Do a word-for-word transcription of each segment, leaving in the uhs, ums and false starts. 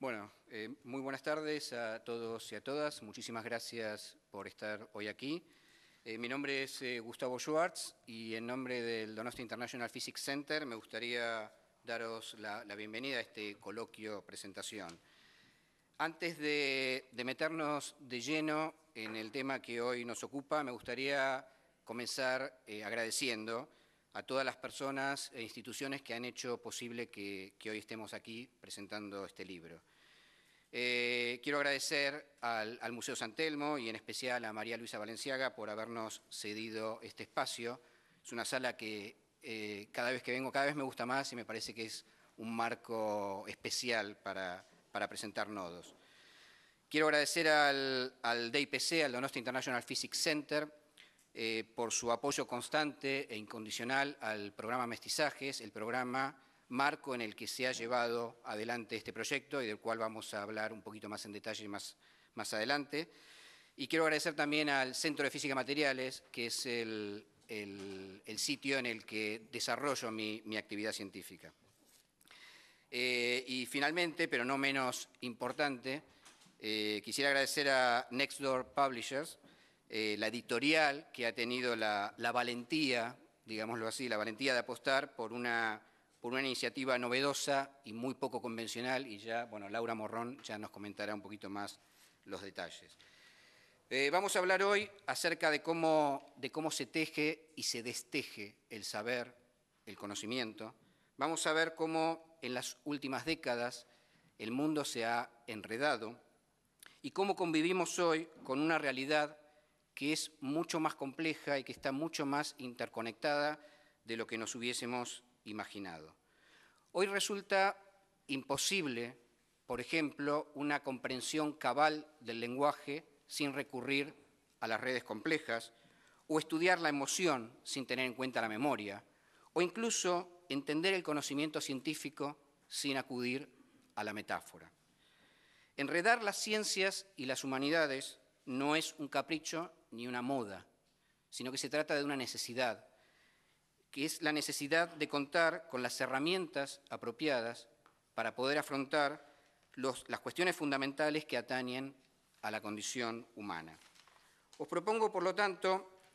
Bueno, eh, muy buenas tardes a todos y a todas. Muchísimas gracias por estar hoy aquí. Eh, mi nombre es eh, Gustavo Schwartz y en nombre del Donostia International Physics Center me gustaría daros la, la bienvenida a este coloquio presentación. Antes de, de meternos de lleno en el tema que hoy nos ocupa, me gustaría comenzar eh, agradeciendo a todas las personas e instituciones que han hecho posible que, que hoy estemos aquí presentando este libro. Eh, quiero agradecer al, al Museo San Telmo y en especial a María Luisa Valenciaga por habernos cedido este espacio. Es una sala que eh, cada vez que vengo, cada vez me gusta más y me parece que es un marco especial para, para presentar Nodos. Quiero agradecer al, al D I P C, al Donostia International Physics Center, Eh, por su apoyo constante e incondicional al programa Mestizajes, el programa marco en el que se ha llevado adelante este proyecto y del cual vamos a hablar un poquito más en detalle más, más adelante. Y quiero agradecer también al Centro de Física de Materiales, que es el, el, el sitio en el que desarrollo mi, mi actividad científica. Eh, y finalmente, pero no menos importante, eh, quisiera agradecer a Next Door Publishers, Eh, la editorial que ha tenido la, la valentía, digámoslo así, la valentía de apostar por una, por una iniciativa novedosa y muy poco convencional, y ya, bueno, Laura Morrón ya nos comentará un poquito más los detalles. Eh, vamos a hablar hoy acerca de cómo, de cómo se teje y se desteje el saber, el conocimiento. Vamos a ver cómo en las últimas décadas el mundo se ha enredado y cómo convivimos hoy con una realidad que es mucho más compleja y que está mucho más interconectada de lo que nos hubiésemos imaginado. Hoy resulta imposible, por ejemplo, una comprensión cabal del lenguaje sin recurrir a las redes complejas, o estudiar la emoción sin tener en cuenta la memoria, o incluso entender el conocimiento científico sin acudir a la metáfora. Enredar las ciencias y las humanidades no es un capricho ni una moda, sino que se trata de una necesidad, que es la necesidad de contar con las herramientas apropiadas para poder afrontar los, las cuestiones fundamentales que atañen a la condición humana. Os propongo, por lo tanto,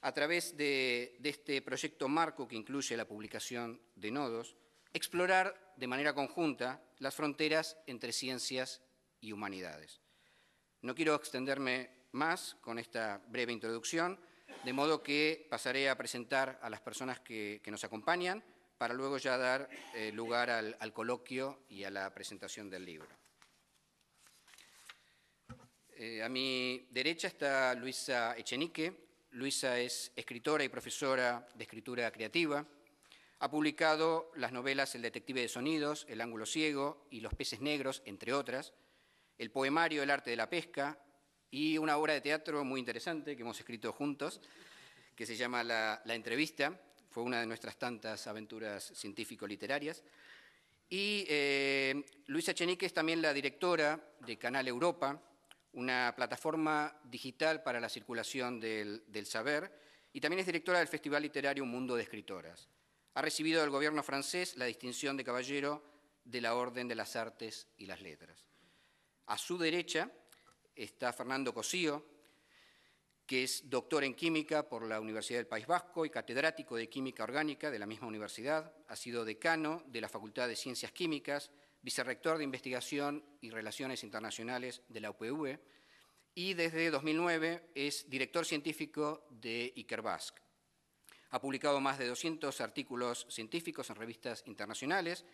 a través de, de este proyecto marco que incluye la publicación de Nodos, explorar de manera conjunta las fronteras entre ciencias y humanidades. No quiero extenderme más con esta breve introducción, de modo que pasaré a presentar a las personas que, que nos acompañan para luego ya dar eh, lugar al, al coloquio y a la presentación del libro. Eh, a mi derecha está Luisa Etxenike. Luisa es escritora y profesora de escritura creativa. Ha publicado las novelas El detective de sonidos, El ángulo ciego y Los peces negros, entre otras, el poemario El arte de la pesca, y una obra de teatro muy interesante que hemos escrito juntos, que se llama La, la entrevista. Fue una de nuestras tantas aventuras científico-literarias. Y eh, Luisa Etxenike es también la directora de Canal Europa, una plataforma digital para la circulación del, del saber, y también es directora del Festival Literario Mundo de Escritoras. Ha recibido del gobierno francés la distinción de caballero de la Orden de las Artes y las Letras. A su derecha está Fernando Cossío, que es doctor en química por la Universidad del País Vasco y catedrático de química orgánica de la misma universidad. Ha sido decano de la Facultad de Ciencias Químicas, vicerrector de Investigación y Relaciones Internacionales de la U P V y desde dos mil nueve es director científico de Ikerbasque. Ha publicado más de doscientos artículos científicos en revistas internacionales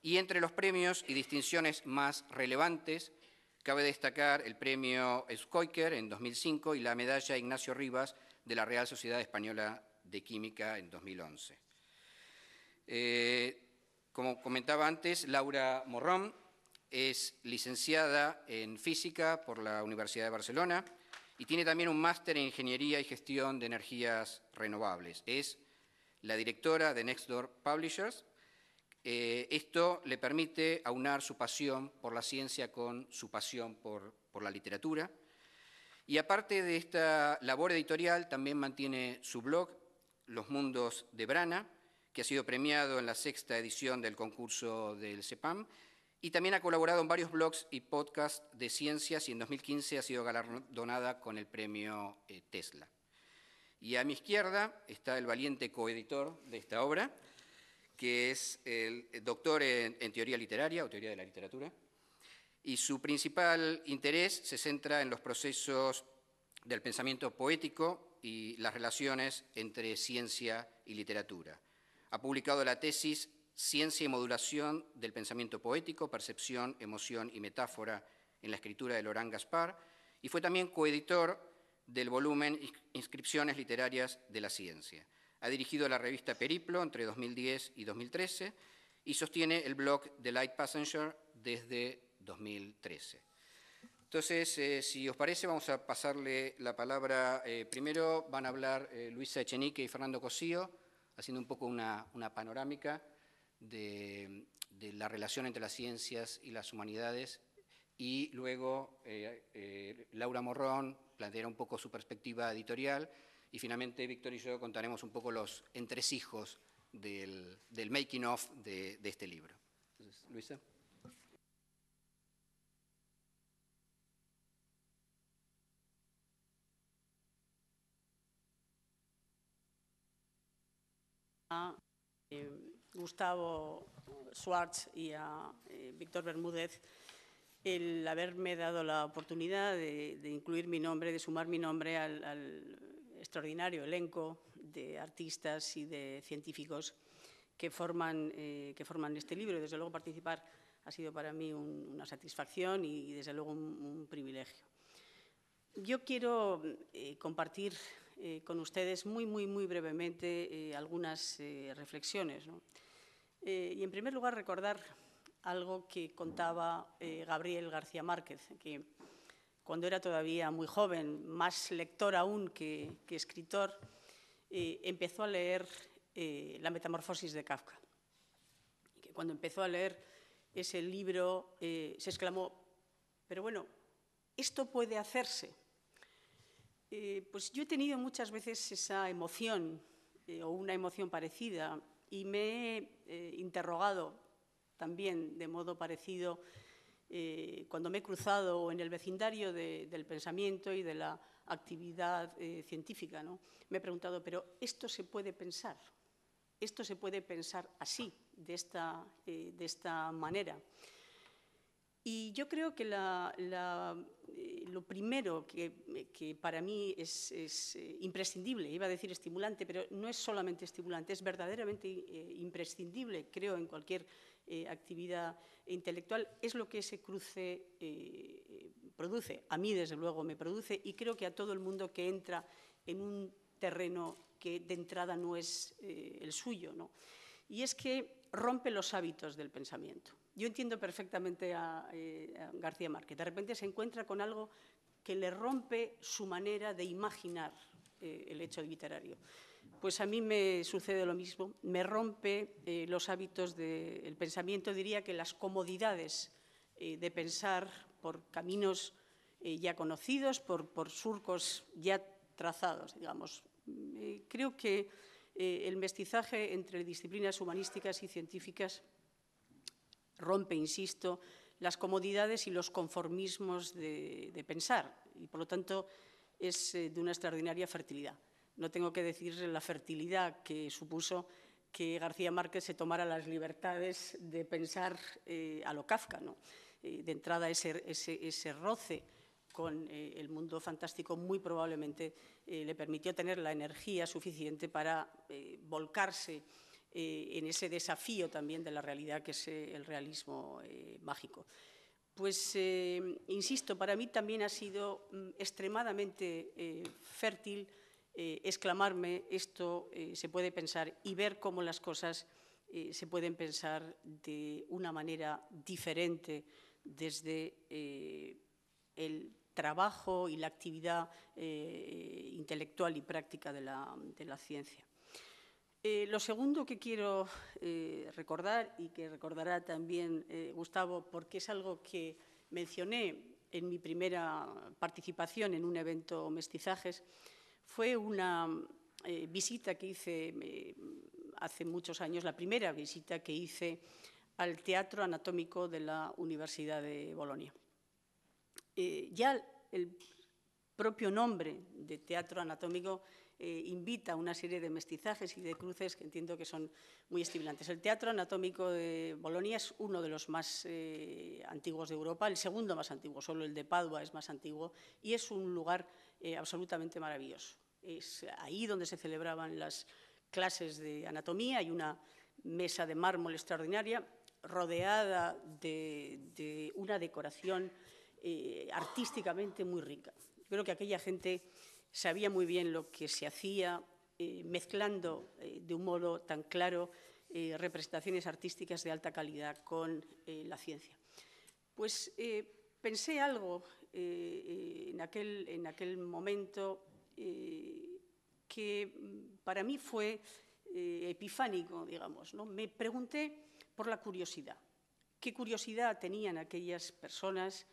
y entre los premios y distinciones más relevantes cabe destacar el premio Escoiker en dos mil cinco y la medalla Ignacio Rivas de la Real Sociedad Española de Química en dos mil once. Eh, como comentaba antes, Laura Morrón es licenciada en Física por la Universidad de Barcelona y tiene también un máster en Ingeniería y Gestión de Energías Renovables. Es la directora de Next Door Publishers. Eh, esto le permite aunar su pasión por la ciencia con su pasión por, por la literatura. Y aparte de esta labor editorial, también mantiene su blog, Los Mundos de Brana, que ha sido premiado en la sexta edición del concurso del CEPAM y también ha colaborado en varios blogs y podcasts de ciencias y en dos mil quince ha sido galardonada con el premio eh, Tesla. Y a mi izquierda está el valiente coeditor de esta obra, que es el doctor en, en teoría literaria o teoría de la literatura, y su principal interés se centra en los procesos del pensamiento poético y las relaciones entre ciencia y literatura. Ha publicado la tesis Ciencia y modulación del pensamiento poético, percepción, emoción y metáfora en la escritura de Laurent Gaspar, y fue también coeditor del volumen Inscripciones literarias de la ciencia. Ha dirigido la revista Periplo entre dos mil diez y dos mil trece y sostiene el blog The Light Passenger desde dos mil trece. Entonces, eh, si os parece, vamos a pasarle la palabra. Eh, primero van a hablar eh, Luisa Etxenike y Fernando Cossío, haciendo un poco una, una panorámica de, de la relación entre las ciencias y las humanidades. Y luego eh, eh, Laura Morrón planteará un poco su perspectiva editorial. Y finalmente Víctor y yo contaremos un poco los entresijos del, del making of de, de este libro. Entonces, Luisa. A eh, Gustavo Schwartz y a eh, Víctor Bermúdez el haberme dado la oportunidad de, de incluir mi nombre, de sumar mi nombre al, al extraordinario elenco de artistas y de científicos que forman, eh, que forman este libro. Y desde luego participar ha sido para mí un, una satisfacción y, y desde luego un, un privilegio. Yo quiero eh, compartir Eh, con ustedes muy, muy, muy brevemente eh, algunas eh, reflexiones, ¿no? Eh, y en primer lugar recordar algo que contaba eh, Gabriel García Márquez, que cuando era todavía muy joven, más lector aún que, que escritor, eh, empezó a leer eh, La metamorfosis de Kafka. Que cuando empezó a leer ese libro eh, se exclamó, pero bueno, esto puede hacerse. Eh, pues yo he tenido muchas veces esa emoción eh, o una emoción parecida y me he eh, interrogado también de modo parecido eh, cuando me he cruzado en el vecindario de, del pensamiento y de la actividad eh, científica, ¿no? Me he preguntado, pero esto se puede pensar, esto se puede pensar así, de esta, eh, de esta manera. Y yo creo que la, la, eh, lo primero que, que para mí es, es eh, imprescindible, iba a decir estimulante, pero no es solamente estimulante, es verdaderamente eh, imprescindible, creo, en cualquier eh, actividad intelectual, es lo que ese cruce eh, produce. A mí, desde luego, me produce y creo que a todo el mundo que entra en un terreno que de entrada no es eh, el suyo, ¿no? Y es que rompe los hábitos del pensamiento. Yo entiendo perfectamente a, eh, a García Márquez. De repente se encuentra con algo que le rompe su manera de imaginar eh, el hecho literario. Pues a mí me sucede lo mismo. Me rompe eh, los hábitos del pensamiento. Diría que las comodidades eh, de pensar por caminos eh, ya conocidos, por, por surcos ya trazados, digamos. Eh, creo que eh, el mestizaje entre disciplinas humanísticas y científicas rompe, insisto, las comodidades y los conformismos de, de pensar y, por lo tanto, es de una extraordinaria fertilidad. No tengo que decir la fertilidad que supuso que García Márquez se tomara las libertades de pensar eh, a lo Kafka, ¿no? Eh, de entrada, ese, ese, ese roce con eh, el mundo fantástico muy probablemente eh, le permitió tener la energía suficiente para eh, volcarse Eh, en ese desafío también de la realidad que es eh, el realismo eh, mágico. Pues, eh, insisto, para mí también ha sido mm, extremadamente eh, fértil eh, exclamarme esto eh, se puede pensar y ver cómo las cosas eh, se pueden pensar de una manera diferente desde eh, el trabajo y la actividad eh, intelectual y práctica de la, de la ciencia. Eh, lo segundo que quiero eh, recordar y que recordará también eh, Gustavo, porque es algo que mencioné en mi primera participación en un evento Mestizajes, fue una eh, visita que hice eh, hace muchos años, la primera visita que hice al Teatro Anatómico de la Universidad de Bolonia. Eh, ya el propio nombre de Teatro Anatómico eh, invita a una serie de mestizajes y de cruces que entiendo que son muy estimulantes. El Teatro Anatómico de Bolonia es uno de los más eh, antiguos de Europa, el segundo más antiguo, solo el de Padua es más antiguo, y es un lugar eh, absolutamente maravilloso. Es ahí donde se celebraban las clases de anatomía, hay una mesa de mármol extraordinaria rodeada de, de una decoración eh, artísticamente muy rica. Yo creo que aquella gente sabía muy bien lo que se hacía, eh, mezclando eh, de un modo tan claro eh, representaciones artísticas de alta calidad con eh, la ciencia. Pues eh, pensé algo eh, en, aquel, en aquel momento eh, que para mí fue eh, epifánico, digamos, ¿no? Me pregunté por la curiosidad. ¿Qué curiosidad tenían aquellas personas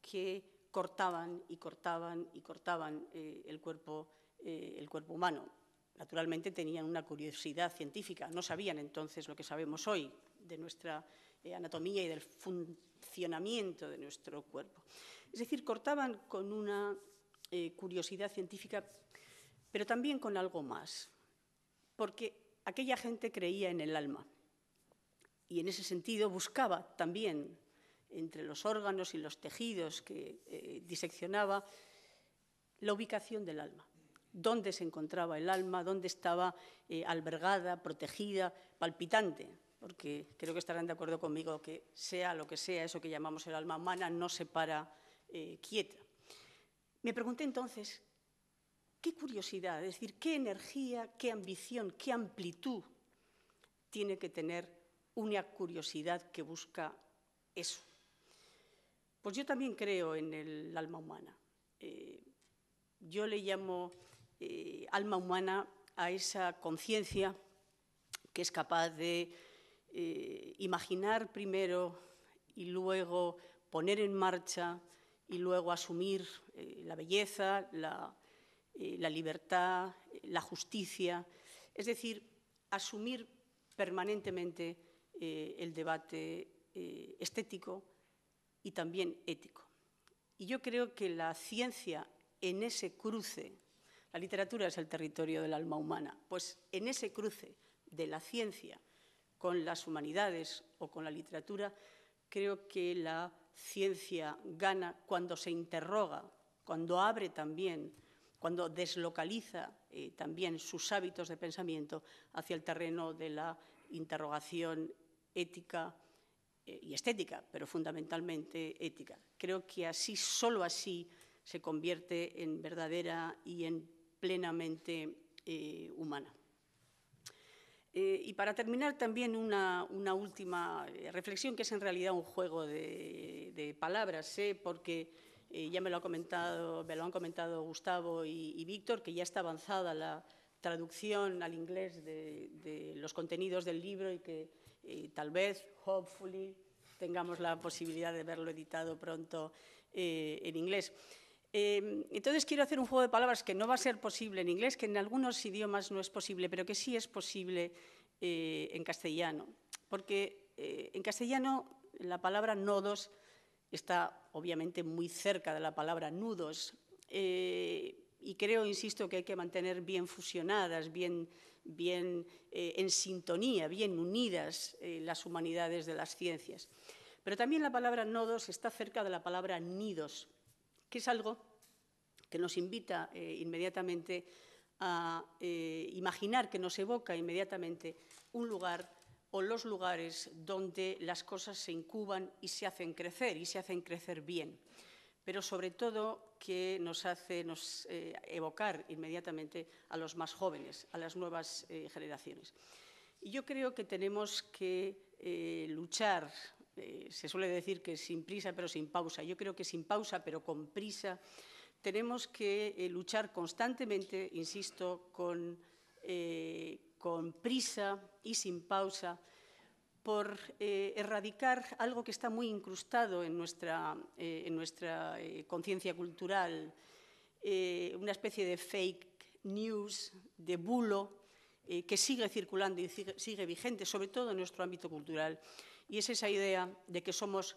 que cortaban y cortaban y cortaban eh, el, cuerpo, eh, el cuerpo humano? Naturalmente tenían una curiosidad científica, no sabían entonces lo que sabemos hoy de nuestra eh, anatomía y del funcionamiento de nuestro cuerpo. Es decir, cortaban con una eh, curiosidad científica, pero también con algo más, porque aquella gente creía en el alma y en ese sentido buscaba también entre los órganos y los tejidos que eh, diseccionaba, la ubicación del alma. ¿Dónde se encontraba el alma? ¿Dónde estaba eh, albergada, protegida, palpitante? Porque creo que estarán de acuerdo conmigo que sea lo que sea, eso que llamamos el alma humana no se para eh, quieta. Me pregunté entonces, ¿qué curiosidad? Es decir, ¿qué energía, qué ambición, qué amplitud tiene que tener una curiosidad que busca eso? Pues yo también creo en el alma humana. Eh, yo le llamo eh, alma humana a esa conciencia que es capaz de eh, imaginar primero y luego poner en marcha y luego asumir eh, la belleza, la, eh, la libertad, la justicia. Es decir, asumir permanentemente eh, el debate eh, estético y también ético. Y yo creo que la ciencia en ese cruce, la literatura es el territorio del alma humana, pues en ese cruce de la ciencia con las humanidades o con la literatura, creo que la ciencia gana cuando se interroga, cuando abre también, cuando deslocaliza eh, también sus hábitos de pensamiento hacia el terreno de la interrogación ética y estética, pero fundamentalmente ética. Creo que así, solo así, se convierte en verdadera y en plenamente eh, humana. Eh, y para terminar, también una, una última reflexión, que es en realidad un juego de, de palabras, ¿eh? porque eh, ya me lo, ha comentado, me lo han comentado Gustavo y, y Víctor, que ya está avanzada la traducción al inglés de, de los contenidos del libro y que Eh, tal vez, hopefully, tengamos la posibilidad de verlo editado pronto eh, en inglés. Eh, entonces, quiero hacer un juego de palabras que no va a ser posible en inglés, que en algunos idiomas no es posible, pero que sí es posible eh, en castellano. Porque eh, en castellano la palabra nodos está, obviamente, muy cerca de la palabra nudos. Eh, y creo, insisto, que hay que mantener bien fusionadas, bien... bien eh, en sintonía, bien unidas eh, las humanidades de las ciencias. Pero también la palabra nodos está cerca de la palabra nidos, que es algo que nos invita eh, inmediatamente a eh, imaginar, que nos evoca inmediatamente un lugar o los lugares donde las cosas se incuban y se hacen crecer, y se hacen crecer bien. Pero sobre todo que nos hace nos, eh, evocar inmediatamente a los más jóvenes, a las nuevas eh, generaciones. Y yo creo que tenemos que eh, luchar, eh, se suele decir que sin prisa pero sin pausa, yo creo que sin pausa pero con prisa, tenemos que eh, luchar constantemente, insisto, con, eh, con prisa y sin pausa, por eh, erradicar algo que está muy incrustado en nuestra, eh, en nuestra eh, conciencia cultural, eh, una especie de fake news, de bulo, eh, que sigue circulando y sigue, sigue vigente, sobre todo en nuestro ámbito cultural, Y es esa idea de que somos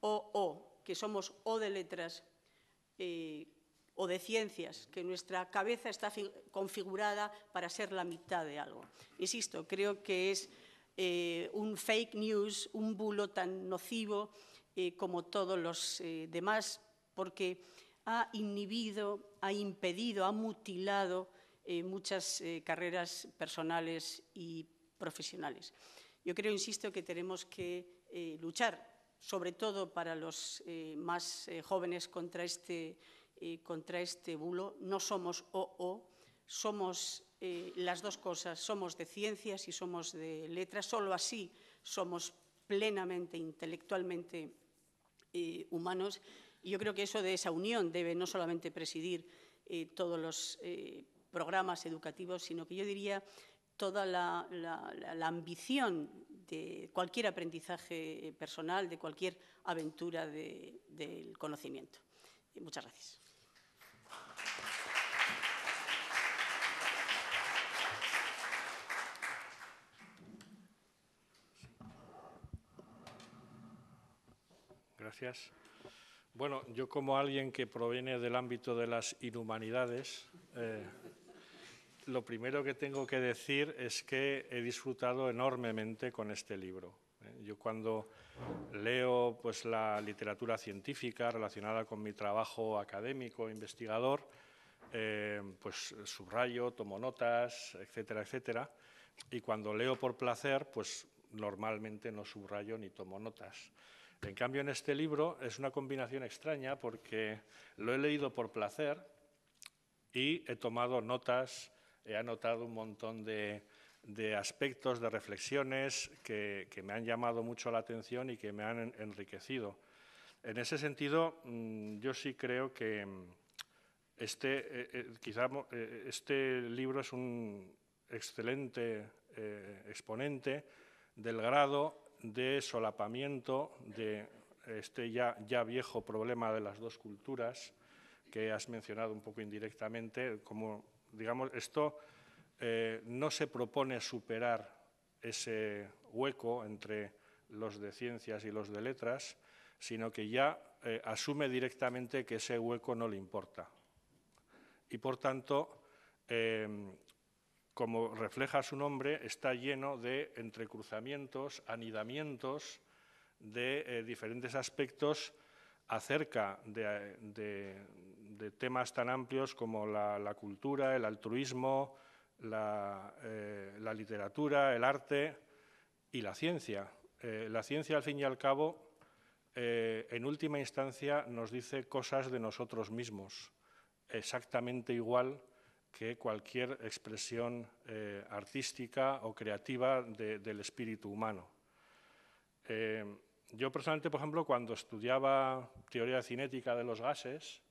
O O, que somos O de letras eh, o de ciencias, que nuestra cabeza está configurada para ser la mitad de algo. Insisto, creo que es eh, un fake news, un bulo tan nocivo eh, como todos los eh, demás, porque ha inhibido, ha impedido, ha mutilado eh, muchas eh, carreras personales y profesionales. Yo creo, insisto, que tenemos que eh, luchar, sobre todo para los eh, más eh, jóvenes, contra este, eh, contra este bulo. No somos O O, somos eh, las dos cosas, somos de ciencias y somos de letras, solo así somos plenamente, intelectualmente eh, humanos. Y yo creo que eso de esa unión debe no solamente presidir eh, todos los eh, programas educativos, sino que yo diría toda la, la, la ambición de cualquier aprendizaje personal, de cualquier aventura de, del conocimiento. Y muchas gracias. Gracias. Bueno, yo como alguien que proviene del ámbito de las inhumanidades, eh, lo primero que tengo que decir es que he disfrutado enormemente con este libro. Yo cuando leo pues, la literatura científica relacionada con mi trabajo académico, investigador, eh, pues subrayo, tomo notas, etcétera, etcétera. Y cuando leo por placer, pues normalmente no subrayo ni tomo notas. En cambio, en este libro es una combinación extraña porque lo he leído por placer y he tomado notas. He anotado un montón de, de aspectos, de reflexiones que, que me han llamado mucho la atención y que me han enriquecido. En ese sentido, yo sí creo que este, eh, quizá, eh, este libro es un excelente eh, exponente del grado de solapamiento de este ya, ya viejo problema de las dos culturas que has mencionado un poco indirectamente, como digamos, esto eh, no se propone superar ese hueco entre los de ciencias y los de letras, sino que ya eh, asume directamente que ese hueco no le importa. Y, por tanto, eh, como refleja su nombre, está lleno de entrecruzamientos, anidamientos de eh, diferentes aspectos acerca de, de, de temas tan amplios como la, la cultura, el altruismo, la, eh, la literatura, el arte y la ciencia. Eh, la ciencia, al fin y al cabo, eh, en última instancia nos dice cosas de nosotros mismos, exactamente igual que cualquier expresión eh, artística o creativa de, del espíritu humano. Eh, Yo personalmente, por ejemplo, cuando estudiaba teoría cinética de los gases,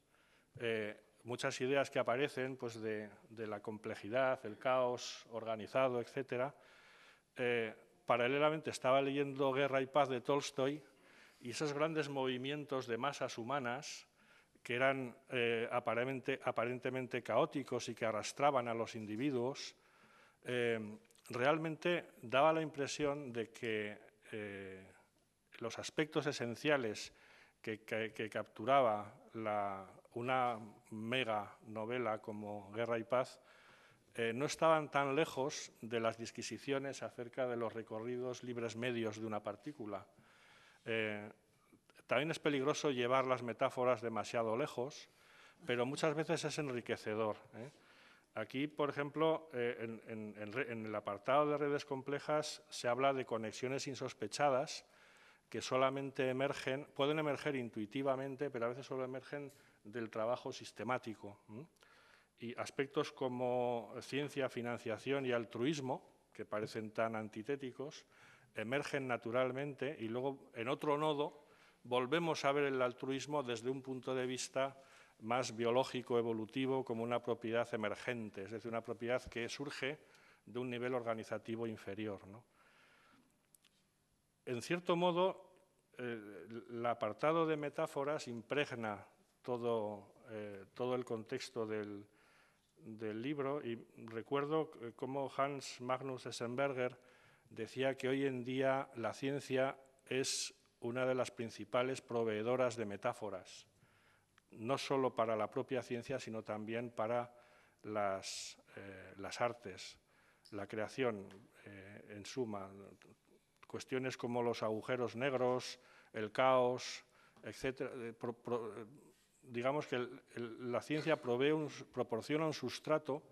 eh, muchas ideas que aparecen pues, de, de la complejidad, el caos organizado, etcétera, eh, paralelamente estaba leyendo Guerra y Paz de Tolstoy y esos grandes movimientos de masas humanas que eran eh, aparentemente, aparentemente caóticos y que arrastraban a los individuos, eh, realmente daba la impresión de que Eh, los aspectos esenciales que, que, que capturaba la, una mega novela como Guerra y Paz eh, no estaban tan lejos de las disquisiciones acerca de los recorridos libres medios de una partícula. Eh, también es peligroso llevar las metáforas demasiado lejos, pero muchas veces es enriquecedor, ¿eh? Aquí, por ejemplo, eh, en, en, en, en el apartado de redes complejas se habla de conexiones insospechadas que solamente emergen, pueden emerger intuitivamente, pero a veces solo emergen del trabajo sistemático. Y aspectos como ciencia, financiación y altruismo, que parecen tan antitéticos, emergen naturalmente y luego, en otro nodo, volvemos a ver el altruismo desde un punto de vista más biológico, evolutivo, como una propiedad emergente, es decir, una propiedad que surge de un nivel organizativo inferior, ¿no? En cierto modo, eh, el apartado de metáforas impregna todo, eh, todo el contexto del, del libro y recuerdo cómo Hans Magnus Enzensberger decía que hoy en día la ciencia es una de las principales proveedoras de metáforas, no solo para la propia ciencia, sino también para las, eh, las artes, la creación, eh, en suma, cuestiones como los agujeros negros, el caos, etcétera. Eh, pro, pro, digamos que el, el, la ciencia provee un, proporciona un sustrato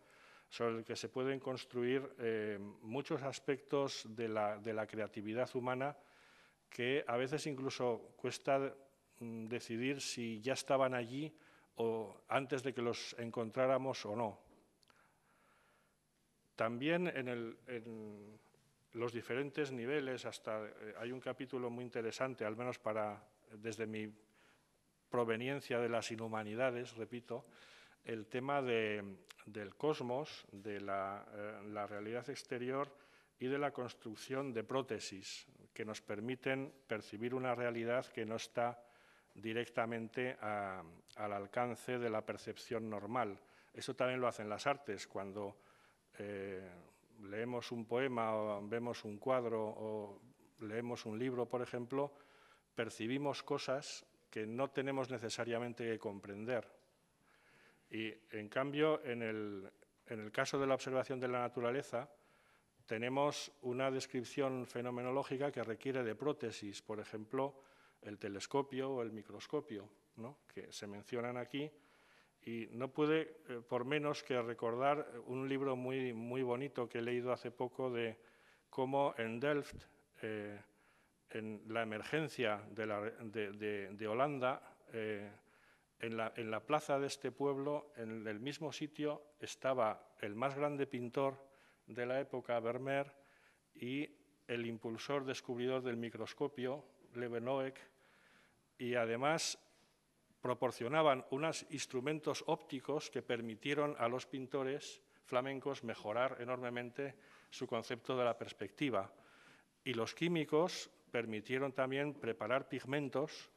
sobre el que se pueden construir eh, muchos aspectos de la, de la creatividad humana que a veces incluso cuesta mm, decidir si ya estaban allí o antes de que los encontráramos o no. También en, el, en los diferentes niveles, hasta eh, hay un capítulo muy interesante, al menos para desde mi proveniencia de las inhumanidades, repito, el tema de, del cosmos, de la, eh, la realidad exterior y de la construcción de prótesis que nos permiten percibir una realidad que no está directamente a, al alcance de la percepción normal. Eso también lo hacen las artes. Cuando eh, leemos un poema o vemos un cuadro o leemos un libro, por ejemplo, percibimos cosas que no tenemos necesariamente que comprender. Y, en cambio, en el, en el caso de la observación de la naturaleza, tenemos una descripción fenomenológica que requiere de prótesis, por ejemplo, el telescopio o el microscopio, ¿no?, que se mencionan aquí. Y no pude, eh, por menos, que recordar un libro muy, muy bonito que he leído hace poco de cómo en Delft, eh, en la emergencia de, la, de, de, de Holanda, eh, En la, en la plaza de este pueblo, en el mismo sitio, estaba el más grande pintor de la época, Vermeer, y el impulsor descubridor del microscopio, Leeuwenhoek, y además proporcionaban unos instrumentos ópticos que permitieron a los pintores flamencos mejorar enormemente su concepto de la perspectiva. Y los químicos permitieron también preparar pigmentos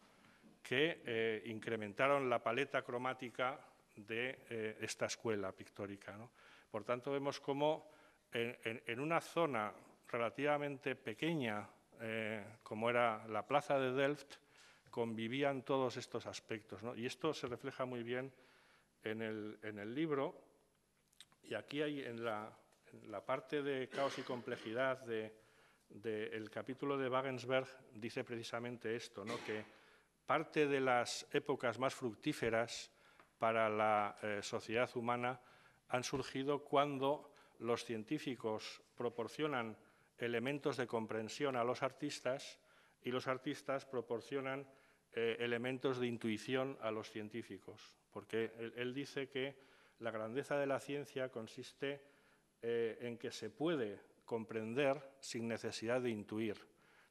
que eh, incrementaron la paleta cromática de eh, esta escuela pictórica, ¿no? Por tanto, vemos cómo en, en, en una zona relativamente pequeña, eh, como era la plaza de Delft, convivían todos estos aspectos, ¿no? Y esto se refleja muy bien en el, en el libro. Y aquí hay en la, en la parte de caos y complejidad del de, de capítulo de Wagensberg, dice precisamente esto, ¿no?, que parte de las épocas más fructíferas para la eh, sociedad humana han surgido cuando los científicos proporcionan elementos de comprensión a los artistas y los artistas proporcionan eh, elementos de intuición a los científicos. Porque él, él dice que la grandeza de la ciencia consiste eh, en que se puede comprender sin necesidad de intuir.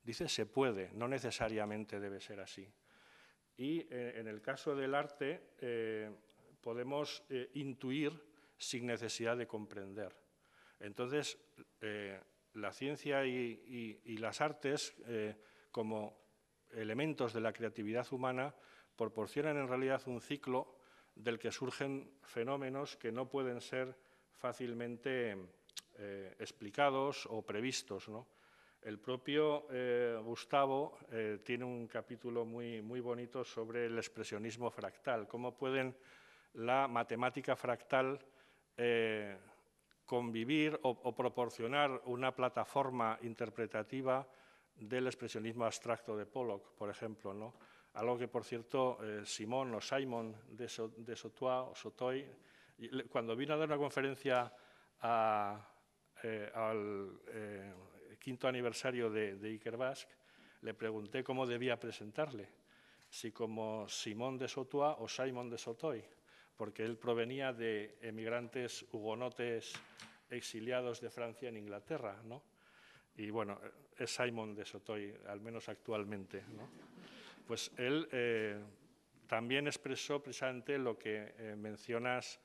Dice se puede, no necesariamente debe ser así. Y en el caso del arte eh, podemos eh, intuir sin necesidad de comprender. Entonces, eh, la ciencia y, y, y las artes, eh, como elementos de la creatividad humana, proporcionan en realidad un ciclo del que surgen fenómenos que no pueden ser fácilmente eh, explicados o previstos, ¿no? El propio eh, Gustavo eh, tiene un capítulo muy, muy bonito sobre el expresionismo fractal, cómo pueden la matemática fractal eh, convivir o, o proporcionar una plataforma interpretativa del expresionismo abstracto de Pollock, por ejemplo, ¿no? Algo que, por cierto, eh, Simon o Simon de, so, de Sotoy, o Sotoy, cuando vino a dar una conferencia a, eh, al... Eh, quinto aniversario de, de Ikerbasque, le pregunté cómo debía presentarle, si como Simon de Sotoy o Simon de Sotoy, porque él provenía de emigrantes hugonotes exiliados de Francia en Inglaterra, ¿no? Y bueno, es Simon de Sotoy, al menos actualmente, ¿no? Pues él eh, también expresó precisamente lo que eh, mencionas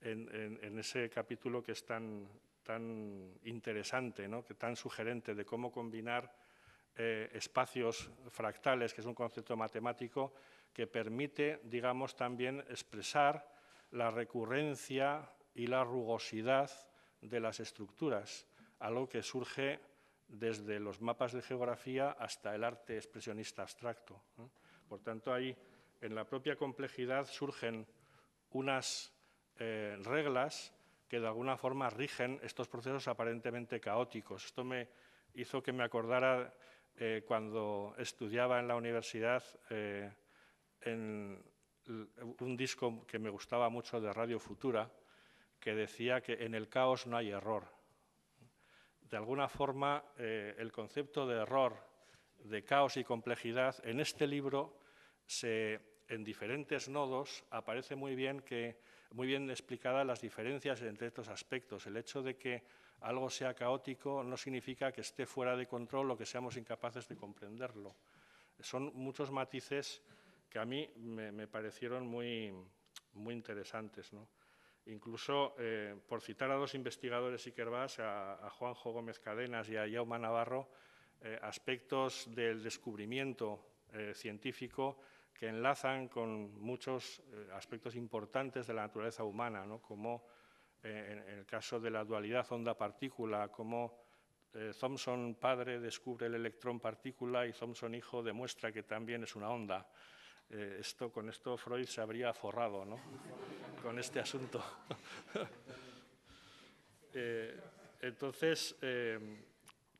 en, en, en ese capítulo que es tan tan interesante, ¿no?, que tan sugerente, de cómo combinar eh, espacios fractales, que es un concepto matemático que permite, digamos, también expresar la recurrencia y la rugosidad de las estructuras, algo que surge desde los mapas de geografía hasta el arte expresionista abstracto. Por tanto, ahí en la propia complejidad surgen unas eh, reglas que de alguna forma rigen estos procesos aparentemente caóticos. Esto me hizo que me acordara eh, cuando estudiaba en la universidad eh, en un disco que me gustaba mucho de Radio Futura, que decía que en el caos no hay error. De alguna forma, eh, el concepto de error, de caos y complejidad, en este libro, se, en diferentes nodos, aparece muy bien, que, muy bien explicadas las diferencias entre estos aspectos. El hecho de que algo sea caótico no significa que esté fuera de control o que seamos incapaces de comprenderlo. Son muchos matices que a mí me, me parecieron muy, muy interesantes, ¿no? Incluso, eh, por citar a dos investigadores Ikerbasque, a, a Juanjo Gómez Cadenas y a Jaume Navarro, eh, aspectos del descubrimiento eh, científico que enlazan con muchos eh, aspectos importantes de la naturaleza humana, ¿no? Como eh, en, en el caso de la dualidad onda-partícula, como eh, Thomson padre descubre el electrón-partícula y Thomson hijo demuestra que también es una onda. Eh, esto, con esto Freud se habría forrado, ¿no? Con este asunto. eh, entonces, eh,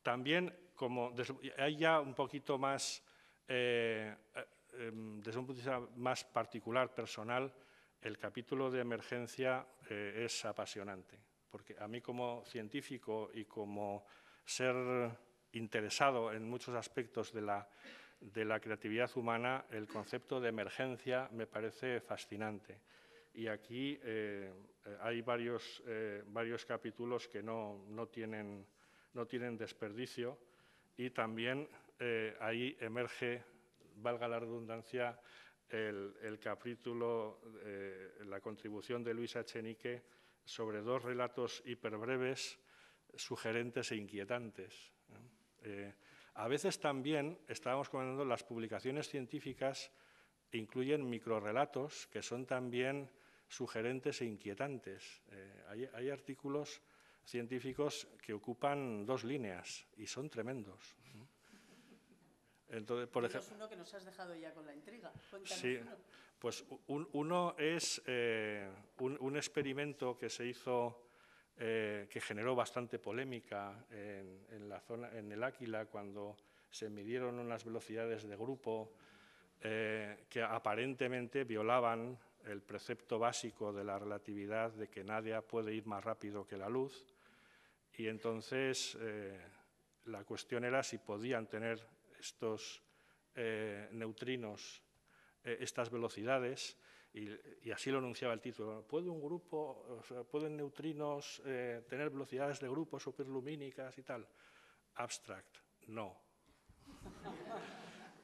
también, como hay ya un poquito más, eh, eh, desde un punto de vista más particular, personal, el capítulo de emergencia eh, es apasionante, porque a mí como científico y como ser interesado en muchos aspectos de la de la creatividad humana, el concepto de emergencia me parece fascinante. Y aquí eh, hay varios, eh, varios capítulos que no, no, tienen, no tienen desperdicio, y también eh, ahí emerge, valga la redundancia, el, el capítulo, eh, la contribución de Luisa Etxenike sobre dos relatos hiperbreves, sugerentes e inquietantes. Eh, A veces también, estábamos comentando, las publicaciones científicas incluyen microrrelatos que son también sugerentes e inquietantes. Eh, hay, hay artículos científicos que ocupan dos líneas y son tremendos. Entonces, por ejemplo, uno que nos has dejado ya con la intriga. Cuéntanos sí, uno. Pues un, uno es eh, un, un experimento que se hizo. Eh, que generó bastante polémica en, en, la zona, en el Áquila, cuando se midieron unas velocidades de grupo eh, que aparentemente violaban el precepto básico de la relatividad de que nadie puede ir más rápido que la luz, y entonces eh, la cuestión era si podían tener estos eh, neutrinos eh, estas velocidades. Y, y así lo anunciaba el título. ¿Puede un grupo, o sea, ¿pueden neutrinos eh, tener velocidades de grupo superlumínicas y tal? Abstract, no.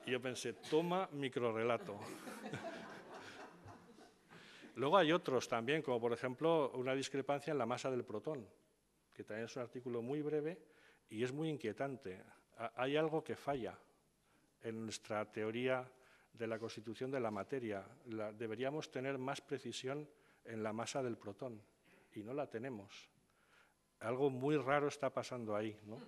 Y yo pensé, toma microrrelato. Luego hay otros también, como por ejemplo una discrepancia en la masa del protón, que también es un artículo muy breve y es muy inquietante. A- hay algo que falla en nuestra teoría de la constitución de la materia. La, deberíamos tener más precisión en la masa del protón, y no la tenemos. Algo muy raro está pasando ahí, ¿no?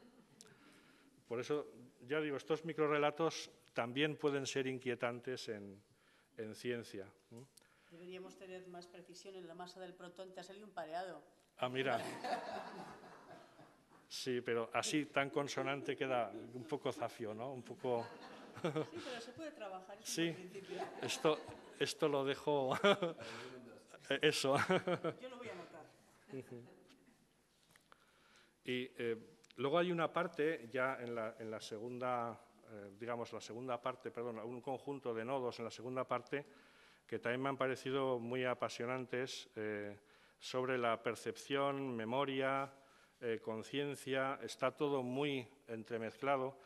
Por eso, ya digo, estos microrrelatos también pueden ser inquietantes en, en ciencia. Deberíamos tener más precisión en la masa del protón. Te ha salido un pareado. Ah, mira. Sí, pero así tan consonante queda un poco zafio, ¿no? Un poco... Sí, pero se puede trabajar. Sí, esto, esto lo dejo. Eso. Yo lo voy a anotar. Y eh, luego hay una parte, ya en la, en la segunda, eh, digamos, la segunda parte, perdón, un conjunto de nodos en la segunda parte, que también me han parecido muy apasionantes, eh, sobre la percepción, memoria, eh, conciencia. Está todo muy entremezclado.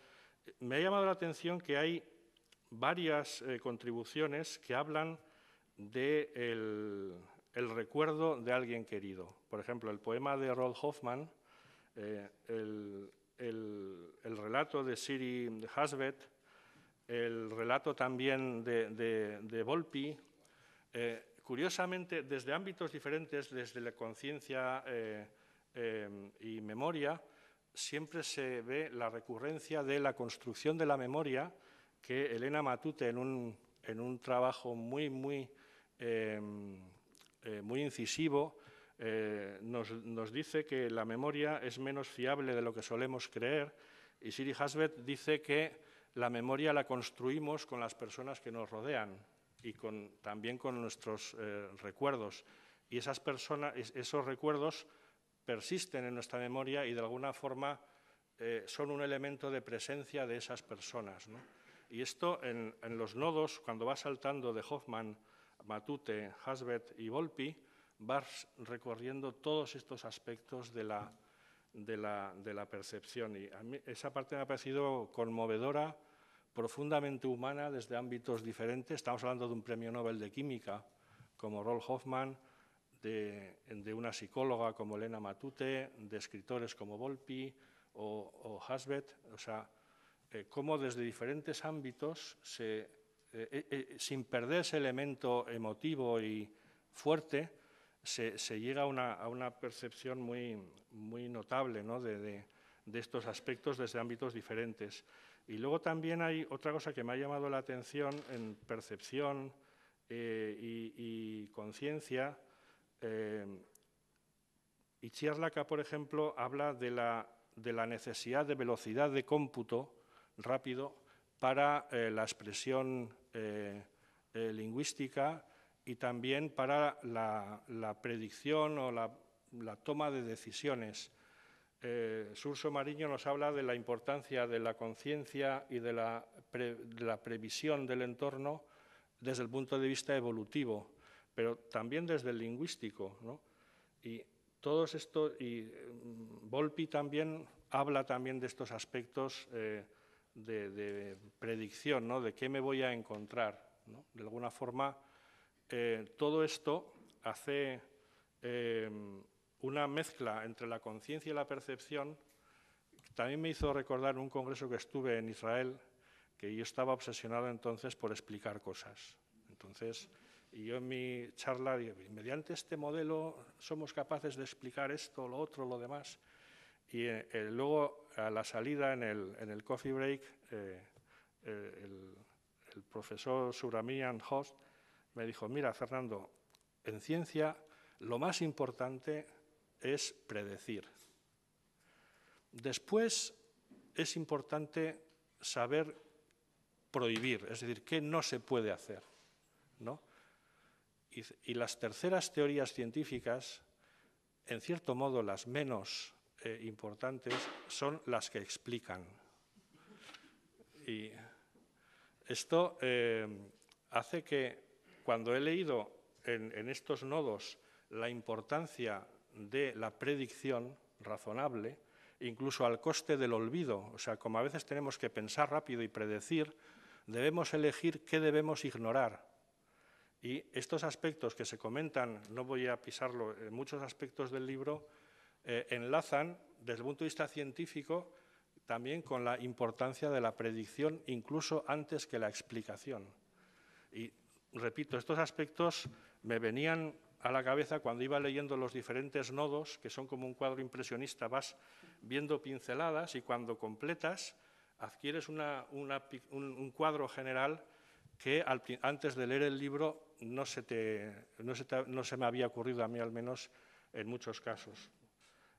Me ha llamado la atención que hay varias eh, contribuciones que hablan del el recuerdo de alguien querido. Por ejemplo, el poema de Roald Hoffman, eh, el, el, el relato de Siri Hustvedt, el relato también de, de, de Volpi. Eh, curiosamente, desde ámbitos diferentes, desde la conciencia eh, eh, y memoria, siempre se ve la recurrencia de la construcción de la memoria que Elena Matute, en un, en un trabajo muy, muy, eh, eh, muy incisivo, eh, nos, nos dice que la memoria es menos fiable de lo que solemos creer, y Siri Hustvedt dice que la memoria la construimos con las personas que nos rodean y con, también con nuestros eh, recuerdos. Y esas personas, esos recuerdos persisten en nuestra memoria y de alguna forma eh, son un elemento de presencia de esas personas, ¿no? Y esto en, en los nodos, cuando vas saltando de Hoffman, Matute, Hustvedt y Volpi, vas recorriendo todos estos aspectos de la, de la, de la percepción. Y a mí esa parte me ha parecido conmovedora, profundamente humana desde ámbitos diferentes. Estamos hablando de un premio Nobel de Química como Roll Hoffman, De, de una psicóloga como Elena Matute, de escritores como Volpi o, o Hustvedt, o sea, eh, cómo desde diferentes ámbitos, se, eh, eh, sin perder ese elemento emotivo y fuerte, se, se llega a una, a una percepción muy, muy notable, ¿no?, de, de, de estos aspectos desde ámbitos diferentes. Y luego también hay otra cosa que me ha llamado la atención en percepción eh, y, y conciencia. Eh, y Itzierlaka, por ejemplo, habla de la, de la necesidad de velocidad de cómputo rápido para eh, la expresión eh, eh, lingüística y también para la, la predicción o la, la toma de decisiones. Eh, Xurxo Mariño nos habla de la importancia de la conciencia y de la, pre, de la previsión del entorno desde el punto de vista evolutivo, pero también desde el lingüístico, ¿no? Y todos esto, y Volpi también habla también de estos aspectos eh, de, de predicción, ¿no?, de qué me voy a encontrar, ¿no? De alguna forma, eh, todo esto hace eh, una mezcla entre la conciencia y la percepción. También me hizo recordar un congreso que estuve en Israel, que yo estaba obsesionado entonces por explicar cosas. Entonces, y yo en mi charla digo, mediante este modelo somos capaces de explicar esto, lo otro, lo demás. Y eh, luego, a la salida, en el, en el coffee break, eh, eh, el, el profesor Suramian Host me dijo, mira, Fernando, en ciencia lo más importante es predecir. Después es importante saber prohibir, es decir, qué no se puede hacer, ¿no? Y las terceras teorías científicas, en cierto modo las menos eh, importantes, son las que explican. Y esto eh, hace que, cuando he leído en, en estos nodos la importancia de la predicción razonable, incluso al coste del olvido, o sea, como a veces tenemos que pensar rápido y predecir, debemos elegir qué debemos ignorar. Y estos aspectos que se comentan, no voy a pisarlo, en muchos aspectos del libro, eh, enlazan desde el punto de vista científico también con la importancia de la predicción, incluso antes que la explicación. Y repito, estos aspectos me venían a la cabeza cuando iba leyendo los diferentes nodos, que son como un cuadro impresionista, vas viendo pinceladas y cuando completas adquieres una, una, un, un cuadro general que al, antes de leer el libro no se, te, no, se te, no se me había ocurrido, a mí al menos en muchos casos.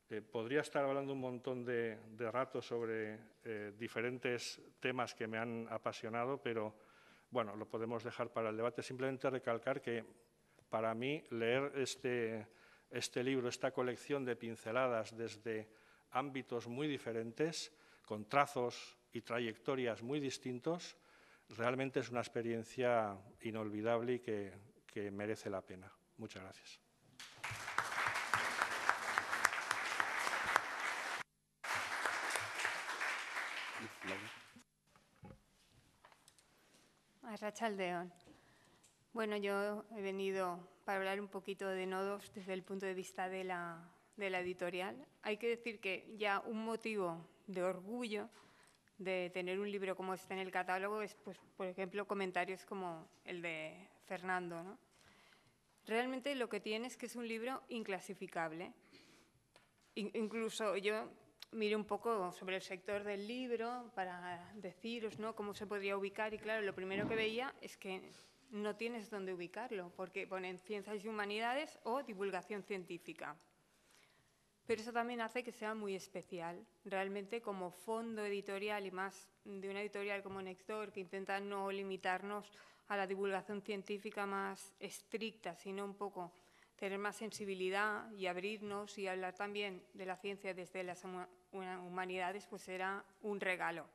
Eh, podría estar hablando un montón de, de rato sobre eh, diferentes temas que me han apasionado, pero bueno, lo podemos dejar para el debate. Simplemente recalcar que para mí leer este, este libro, esta colección de pinceladas desde ámbitos muy diferentes, con trazos y trayectorias muy distintos, realmente es una experiencia inolvidable y que, que merece la pena. Muchas gracias. Arratsaldeon. Bueno, yo he venido para hablar un poquito de nodos desde el punto de vista de la, de la editorial. Hay que decir que ya un motivo de orgullo de tener un libro como este en el catálogo es, pues, por ejemplo, comentarios como el de Fernando, ¿no? Realmente lo que tiene es que es un libro inclasificable. In- incluso yo mire un poco sobre el sector del libro para deciros, ¿no?, cómo se podría ubicar. Y claro, lo primero que veía es que no tienes dónde ubicarlo, porque ponen ciencias y humanidades o divulgación científica. Pero eso también hace que sea muy especial. Realmente, como fondo editorial, y más de una editorial como Next Door, que intenta no limitarnos a la divulgación científica más estricta, sino un poco tener más sensibilidad y abrirnos y hablar también de la ciencia desde las humanidades, pues era un regalo.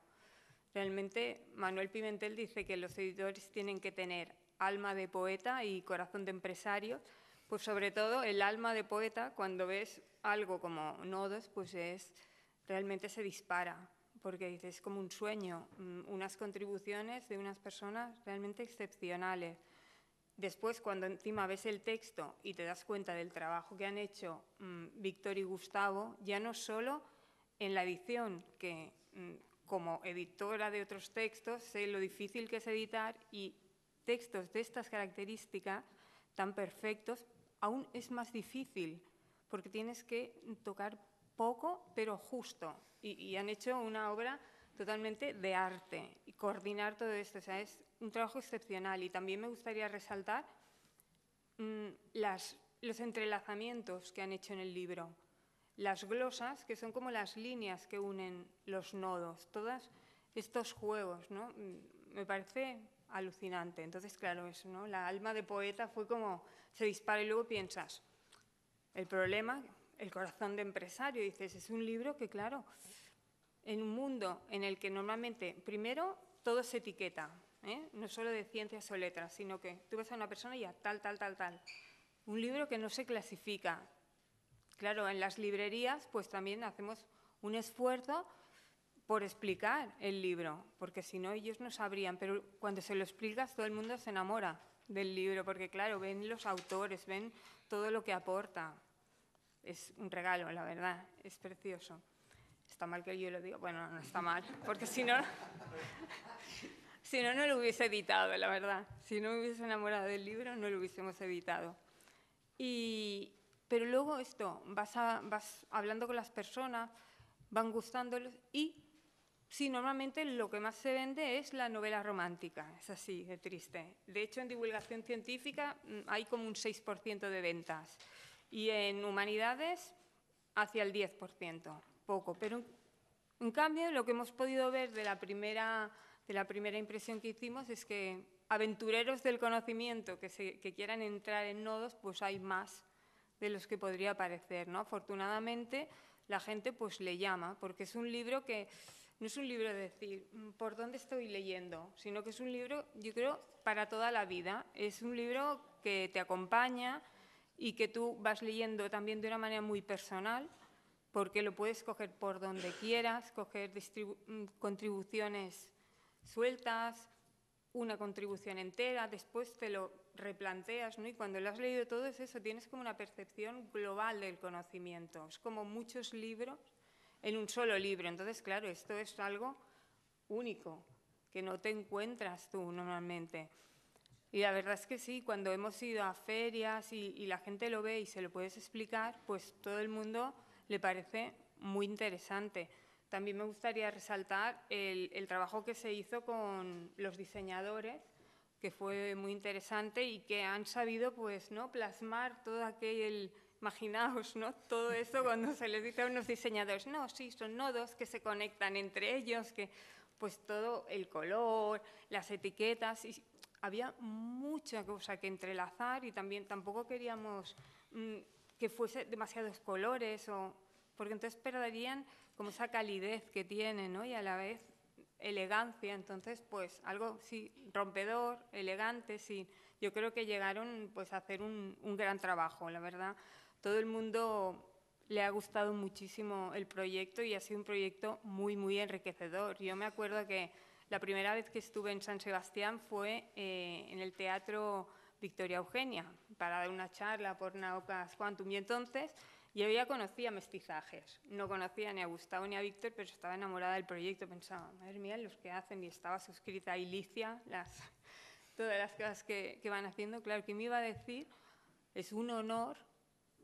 Realmente, Manuel Pimentel dice que los editores tienen que tener alma de poeta y corazón de empresario. Pues sobre todo el alma de poeta, cuando ves algo como Nodos, pues es, realmente se dispara, porque dices, es como un sueño, unas contribuciones de unas personas realmente excepcionales. Después, cuando encima ves el texto y te das cuenta del trabajo que han hecho mmm, Víctor y Gustavo, ya no solo en la edición, que mmm, como editora de otros textos sé lo difícil que es editar, y textos de estas características tan perfectos aún es más difícil, porque tienes que tocar poco, pero justo. Y, y han hecho una obra totalmente de arte, y coordinar todo esto, o sea, es un trabajo excepcional. Y también me gustaría resaltar mmm, las, los entrelazamientos que han hecho en el libro, las glosas, que son como las líneas que unen los nodos, todos estos juegos, ¿no? Me parece alucinante. Entonces, claro, eso, ¿no?, la alma de poeta fue como, se dispara, y luego piensas, el problema, el corazón de empresario, dices, es un libro que, claro, en un mundo en el que normalmente, primero, todo se etiqueta, ¿eh?, no solo de ciencias o letras, sino que tú ves a una persona y a tal, tal, tal, tal. Un libro que no se clasifica. Claro, en las librerías, pues también hacemos un esfuerzo por explicar el libro, porque si no ellos no sabrían, pero cuando se lo explicas todo el mundo se enamora del libro, porque claro, ven los autores, ven todo lo que aporta. Es un regalo, la verdad, es precioso. Está mal que yo lo diga, bueno, no está mal, porque si no, si no, no lo hubiese editado, la verdad. Si no me hubiese enamorado del libro, no lo hubiésemos editado. Y, pero luego esto, vas, a, vas hablando con las personas, van gustándolos y... Sí, normalmente lo que más se vende es la novela romántica, es así, de triste. De hecho, en divulgación científica hay como un seis por ciento de ventas y en humanidades hacia el diez por ciento, poco. Pero, en cambio, lo que hemos podido ver de la primera, de la primera impresión que hicimos es que aventureros del conocimiento que, se, que quieran entrar en nodos, pues hay más de los que podría parecer, ¿no? Afortunadamente, la gente pues le llama, porque es un libro que... No es un libro de decir, ¿por dónde estoy leyendo?, sino que es un libro, yo creo, para toda la vida. Es un libro que te acompaña y que tú vas leyendo también de una manera muy personal, porque lo puedes coger por donde quieras, coger contribuciones sueltas, una contribución entera, después te lo replanteas, ¿no? Y cuando lo has leído todo es eso, tienes como una percepción global del conocimiento. Es como muchos libros en un solo libro. Entonces, claro, esto es algo único, que no te encuentras tú normalmente. Y la verdad es que sí, cuando hemos ido a ferias y, y la gente lo ve y se lo puedes explicar, pues todo el mundo le parece muy interesante. También me gustaría resaltar el, el trabajo que se hizo con los diseñadores, que fue muy interesante y que han sabido, pues, ¿no?, plasmar todo aquel... Imaginaos, ¿no?, todo esto cuando se les dice a unos diseñadores, no, sí, son nodos que se conectan entre ellos, que pues todo el color, las etiquetas, y había mucha cosa que entrelazar y también tampoco queríamos mmm, que fuese demasiados colores, o, porque entonces perderían como esa calidez que tienen, ¿no?, y a la vez elegancia. Entonces, pues algo sí, rompedor, elegante, sí. Yo creo que llegaron pues a hacer un, un gran trabajo, la verdad. Todo el mundo le ha gustado muchísimo el proyecto y ha sido un proyecto muy, muy enriquecedor. Yo me acuerdo que la primera vez que estuve en San Sebastián fue eh, en el Teatro Victoria Eugenia para dar una charla por Naucas Quantum. Y entonces yo ya conocía Mestizajes. No conocía ni a Gustavo ni a Víctor, pero estaba enamorada del proyecto. Pensaba, madre mía, los que hacen, y estaba suscrita a Ilicia, las, todas las cosas que, que van haciendo. Claro, ¿qué me iba a decir? Es un honor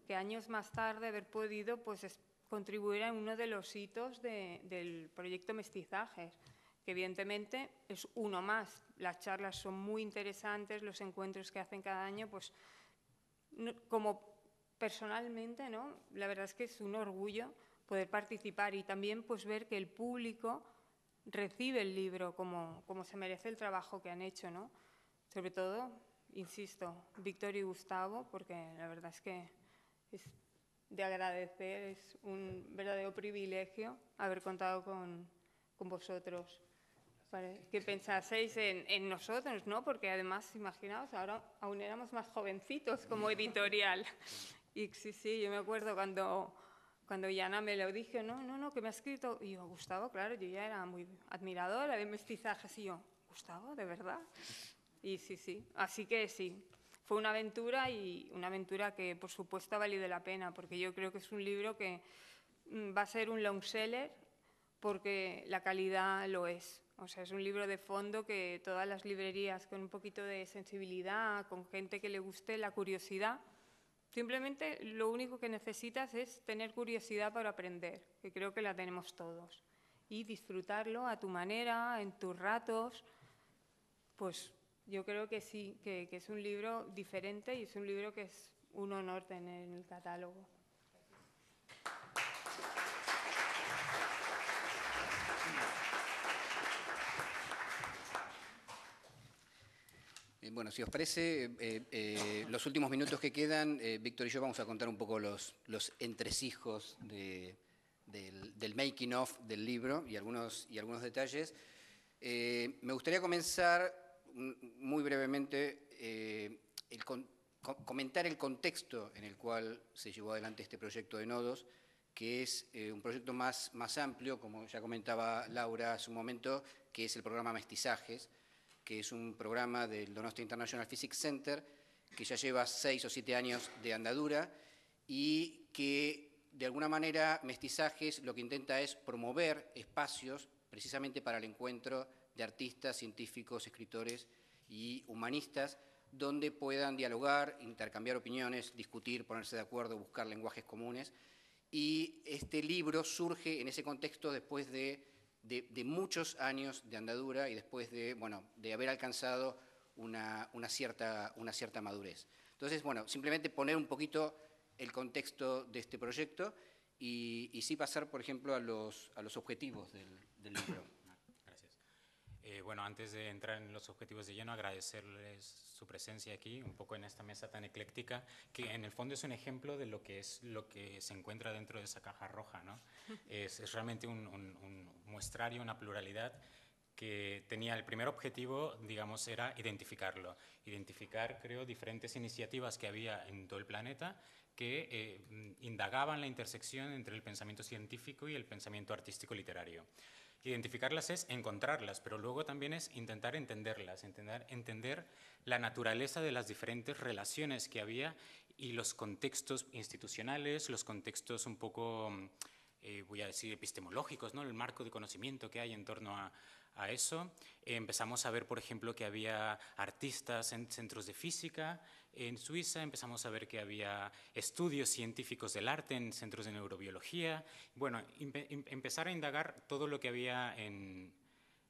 que años más tarde haber podido pues, contribuir a uno de los hitos de, del proyecto Mestizajes, que evidentemente es uno más. Las charlas son muy interesantes, los encuentros que hacen cada año, pues no, como personalmente, ¿no? La verdad es que es un orgullo poder participar y también pues ver que el público recibe el libro como, como se merece el trabajo que han hecho, ¿no? Sobre todo, insisto, Víctor y Gustavo, porque la verdad es que es de agradecer, es un verdadero privilegio haber contado con, con vosotros, para que pensaseis en, en nosotros, ¿no? Porque además, imaginaos, ahora aún éramos más jovencitos como editorial. Y sí, sí, yo me acuerdo cuando... Cuando Yana me lo dije, no, no, no, que me ha escrito. Y yo, Gustavo, claro, yo ya era muy admiradora de Mestizajes. Y yo, Gustavo, ¿de verdad? Y sí, sí. Así que sí, fue una aventura y una aventura que, por supuesto, ha valido la pena, porque yo creo que es un libro que va a ser un long seller porque la calidad lo es. O sea, es un libro de fondo que todas las librerías, con un poquito de sensibilidad, con gente que le guste la curiosidad, simplemente lo único que necesitas es tener curiosidad para aprender, que creo que la tenemos todos, y disfrutarlo a tu manera, en tus ratos. Pues yo creo que sí, que, que es un libro diferente y es un libro que es un honor tener en el catálogo. Bueno, si os parece, eh, eh, los últimos minutos que quedan, eh, Víctor y yo vamos a contar un poco los, los entresijos de, del, del making of del libro y algunos, y algunos detalles. Eh, me gustaría comenzar muy brevemente eh, el con, comentar el contexto en el cual se llevó adelante este proyecto de Nodos, que es eh, un proyecto más, más amplio, como ya comentaba Laura hace un momento, que es el programa Mestizajes, que es un programa del Donostia International Physics Center, que ya lleva seis o siete años de andadura y que, de alguna manera, Mestizajes lo que intenta es promover espacios precisamente para el encuentro de artistas, científicos, escritores y humanistas, donde puedan dialogar, intercambiar opiniones, discutir, ponerse de acuerdo, buscar lenguajes comunes. Y este libro surge en ese contexto después de De, de muchos años de andadura y después de, bueno, de haber alcanzado una, una, cierta, una cierta madurez. Entonces, bueno, simplemente poner un poquito el contexto de este proyecto y, y sí pasar, por ejemplo, a los, a los objetivos del, del libro. Gracias. Eh, bueno, antes de entrar en los objetivos de lleno, agradecerles su presencia aquí, un poco en esta mesa tan ecléctica, que en el fondo es un ejemplo de lo que es lo que se encuentra dentro de esa caja roja, ¿no? Es, es realmente un, un, un muestrario, una pluralidad que tenía el primer objetivo, digamos, era identificarlo. Identificar, creo, diferentes iniciativas que había en todo el planeta que eh, indagaban la intersección entre el pensamiento científico y el pensamiento artístico-literario. Identificarlas es encontrarlas, pero luego también es intentar entenderlas, intentar entender la naturaleza de las diferentes relaciones que había y los contextos institucionales, los contextos un poco, eh, voy a decir, epistemológicos, ¿no? El marco de conocimiento que hay en torno a, a eso. Eh, empezamos a ver, por ejemplo, que había artistas en centros de física en Suiza, empezamos a ver que había estudios científicos del arte en centros de neurobiología. Bueno, empezar a indagar todo lo que había en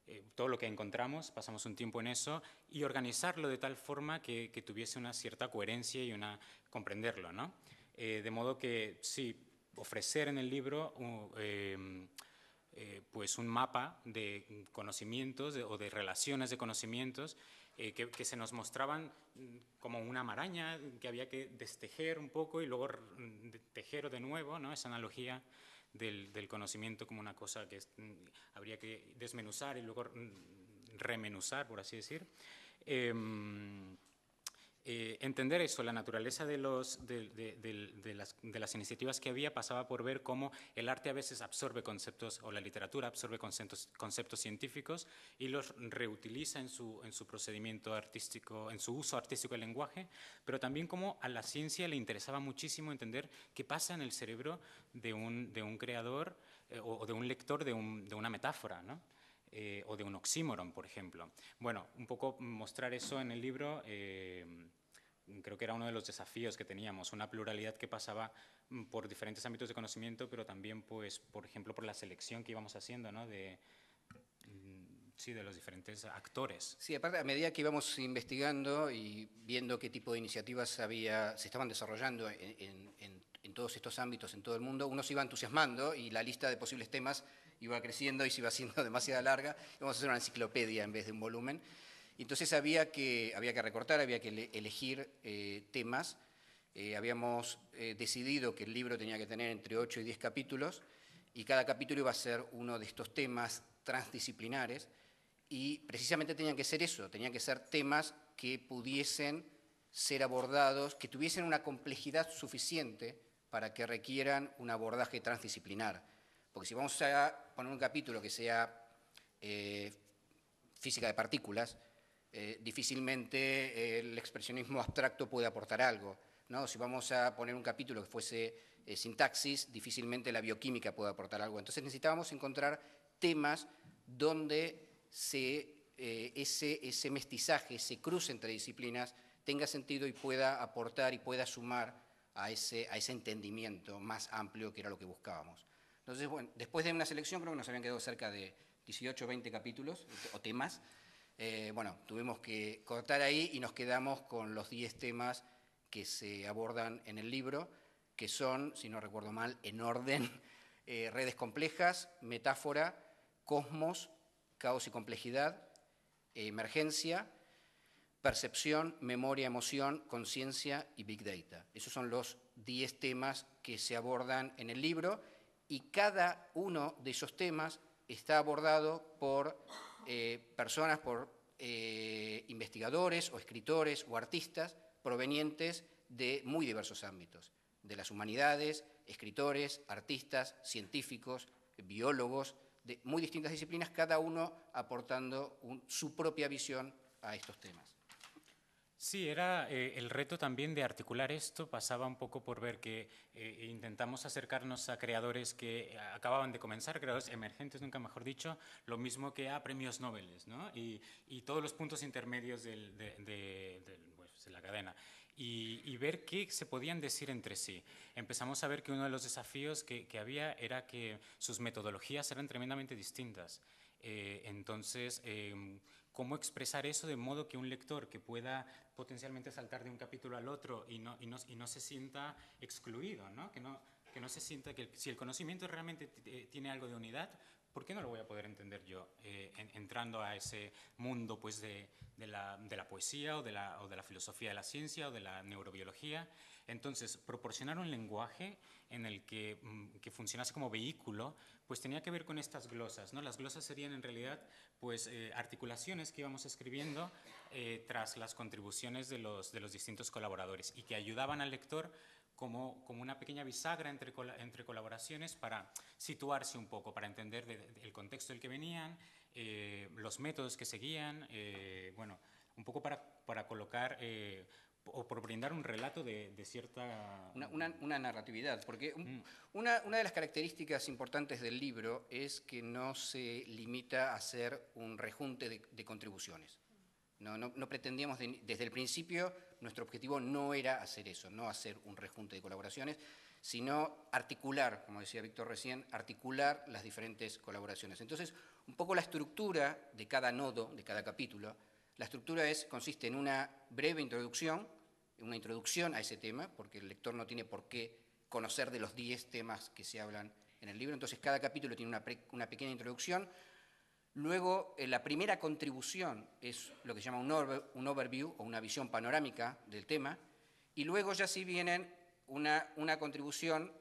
eh, todo lo que encontramos, pasamos un tiempo en eso y organizarlo de tal forma que, que tuviese una cierta coherencia y una comprenderlo, ¿no? Eh, de modo que sí, ofrecer en el libro uh, eh, Eh, pues un mapa de conocimientos de, o de relaciones de conocimientos eh, que, que se nos mostraban como una maraña que había que destejer un poco y luego tejer de nuevo, ¿no? Esa analogía del, del conocimiento como una cosa que es, habría que desmenuzar y luego remenuzar, por así decir. Eh, Eh, entender eso, la naturaleza de, los, de, de, de, de, las, de las iniciativas que había pasaba por ver cómo el arte a veces absorbe conceptos, o la literatura absorbe conceptos, conceptos científicos y los reutiliza en su, en su procedimiento artístico, en su uso artístico del lenguaje, pero también cómo a la ciencia le interesaba muchísimo entender qué pasa en el cerebro de un, de un creador eh, o, o de un lector de, un, de una metáfora, ¿no? Eh, o de un oxímoron, por ejemplo. Bueno, un poco mostrar eso en el libro. Eh, creo que era uno de los desafíos que teníamos, una pluralidad que pasaba por diferentes ámbitos de conocimiento, pero también, pues, por ejemplo, por la selección que íbamos haciendo, ¿no? De, sí, de los diferentes actores. Sí, aparte, a medida que íbamos investigando y viendo qué tipo de iniciativas había, se estaban desarrollando en, en, en todos estos ámbitos, en todo el mundo, uno se iba entusiasmando y la lista de posibles temas iba creciendo y se iba haciendo demasiado larga. Íbamos a hacer una enciclopedia en vez de un volumen. Entonces había que, había que recortar, había que elegir eh, temas. Eh, habíamos eh, decidido que el libro tenía que tener entre ocho y diez capítulos y cada capítulo iba a ser uno de estos temas transdisciplinares y precisamente tenían que ser eso, tenían que ser temas que pudiesen ser abordados, que tuviesen una complejidad suficiente para que requieran un abordaje transdisciplinar. Porque si vamos a poner un capítulo que sea eh, física de partículas, Eh, difícilmente el expresionismo abstracto puede aportar algo, ¿no? Si vamos a poner un capítulo que fuese eh, sintaxis, difícilmente la bioquímica puede aportar algo. Entonces necesitábamos encontrar temas donde se, eh, ese, ese mestizaje, ese cruce entre disciplinas tenga sentido y pueda aportar y pueda sumar a ese, a ese entendimiento más amplio que era lo que buscábamos. Entonces, bueno, después de una selección creo que nos habían quedado cerca de dieciocho o veinte capítulos o temas. Eh, bueno, tuvimos que cortar ahí y nos quedamos con los diez temas que se abordan en el libro, que son, si no recuerdo mal, en orden, eh, redes complejas, metáfora, cosmos, caos y complejidad, eh, emergencia, percepción, memoria, emoción, conciencia y Big Data. Esos son los diez temas que se abordan en el libro y cada uno de esos temas está abordado por Eh, personas, por eh, investigadores o escritores o artistas provenientes de muy diversos ámbitos, de las humanidades, escritores, artistas, científicos, biólogos, de muy distintas disciplinas, cada uno aportando un, su propia visión a estos temas. Sí, era eh, el reto también de articular esto, pasaba un poco por ver que eh, intentamos acercarnos a creadores que acababan de comenzar, creadores emergentes, nunca mejor dicho, lo mismo que a premios Nobel, ¿no? Y, y todos los puntos intermedios del, de, de, de, pues, de la cadena. Y, y ver qué se podían decir entre sí. Empezamos a ver que uno de los desafíos que, que había era que sus metodologías eran tremendamente distintas. Eh, entonces, eh, cómo expresar eso de modo que un lector que pueda potencialmente saltar de un capítulo al otro y no, y no, y no se sienta excluido, ¿no? Que, no, que no se sienta que el, si el conocimiento realmente tiene algo de unidad, ¿por qué no lo voy a poder entender yo eh, en, entrando a ese mundo, pues, de, de, la, de la poesía o de la, o de la filosofía de la ciencia o de la neurobiología? Entonces, proporcionar un lenguaje en el que, que funcionase como vehículo, pues tenía que ver con estas glosas, ¿no? Las glosas serían en realidad, pues, eh, articulaciones que íbamos escribiendo eh, tras las contribuciones de los, de los distintos colaboradores y que ayudaban al lector como, como una pequeña bisagra entre, entre colaboraciones para situarse un poco, para entender de, de, el contexto del que venían, eh, los métodos que seguían, eh, bueno, un poco para, para colocar... Eh, o por brindar un relato de, de cierta... Una, una, una narratividad, porque un, una, una de las características importantes del libro es que no se limita a hacer un rejunte de, de contribuciones. No, no, no pretendíamos, de, desde el principio, nuestro objetivo no era hacer eso, no hacer un rejunte de colaboraciones, sino articular, como decía Víctor recién, articular las diferentes colaboraciones. Entonces, un poco la estructura de cada nodo, de cada capítulo, la estructura es, consiste en una breve introducción, una introducción a ese tema, porque el lector no tiene por qué conocer de los diez temas que se hablan en el libro, entonces cada capítulo tiene una, pre, una pequeña introducción, luego eh, la primera contribución es lo que se llama un, over, un overview o una visión panorámica del tema, y luego ya sí vienen una, una contribución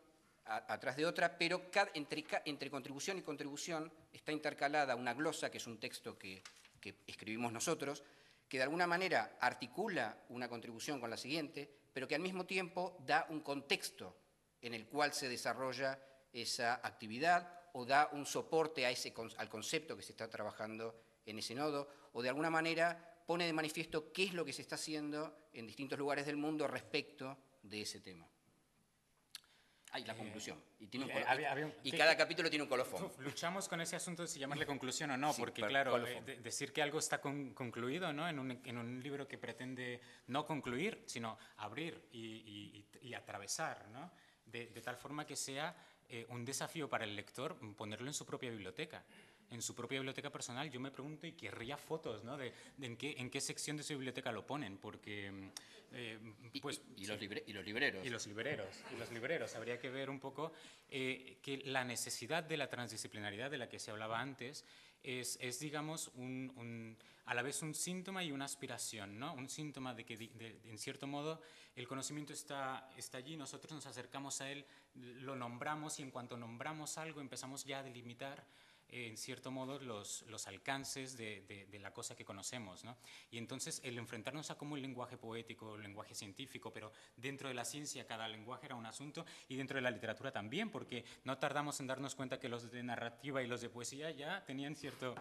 a, atrás de otra, pero cada, entre, entre contribución y contribución está intercalada una glosa, que es un texto que, que escribimos nosotros, que de alguna manera articula una contribución con la siguiente, pero que al mismo tiempo da un contexto en el cual se desarrolla esa actividad o da un soporte a ese, al concepto que se está trabajando en ese nodo, o de alguna manera pone de manifiesto qué es lo que se está haciendo en distintos lugares del mundo respecto de ese tema. Ah, y la eh, conclusión. Y, tiene un eh, había, había un, y cada que, capítulo tiene un colofón. Luchamos con ese asunto de si llamarle conclusión o no, sí, porque claro, eh, de, decir que algo está con, concluido, ¿no? En un, en un libro que pretende no concluir, sino abrir y, y, y atravesar, ¿no? De, de tal forma que sea eh, un desafío para el lector ponerlo en su propia biblioteca. En su propia biblioteca personal, yo me pregunto y querría fotos, ¿no? De, de en, qué, en qué sección de su biblioteca lo ponen, porque... Eh, pues, y, y, los libre, y los libreros. Y los libreros, y los libreros. Habría que ver un poco eh, que la necesidad de la transdisciplinaridad de la que se hablaba antes es, es digamos, un, un, a la vez un síntoma y una aspiración, ¿no? Un síntoma de que, de, de, en cierto modo, el conocimiento está, está allí, nosotros nos acercamos a él, lo nombramos y en cuanto nombramos algo empezamos ya a delimitar en cierto modo, los, los alcances de, de, de la cosa que conocemos, ¿no? Y entonces, el enfrentarnos a cómo el lenguaje poético, el lenguaje científico, pero dentro de la ciencia cada lenguaje era un asunto, y dentro de la literatura también, porque no tardamos en darnos cuenta que los de narrativa y los de poesía ya tenían cierto...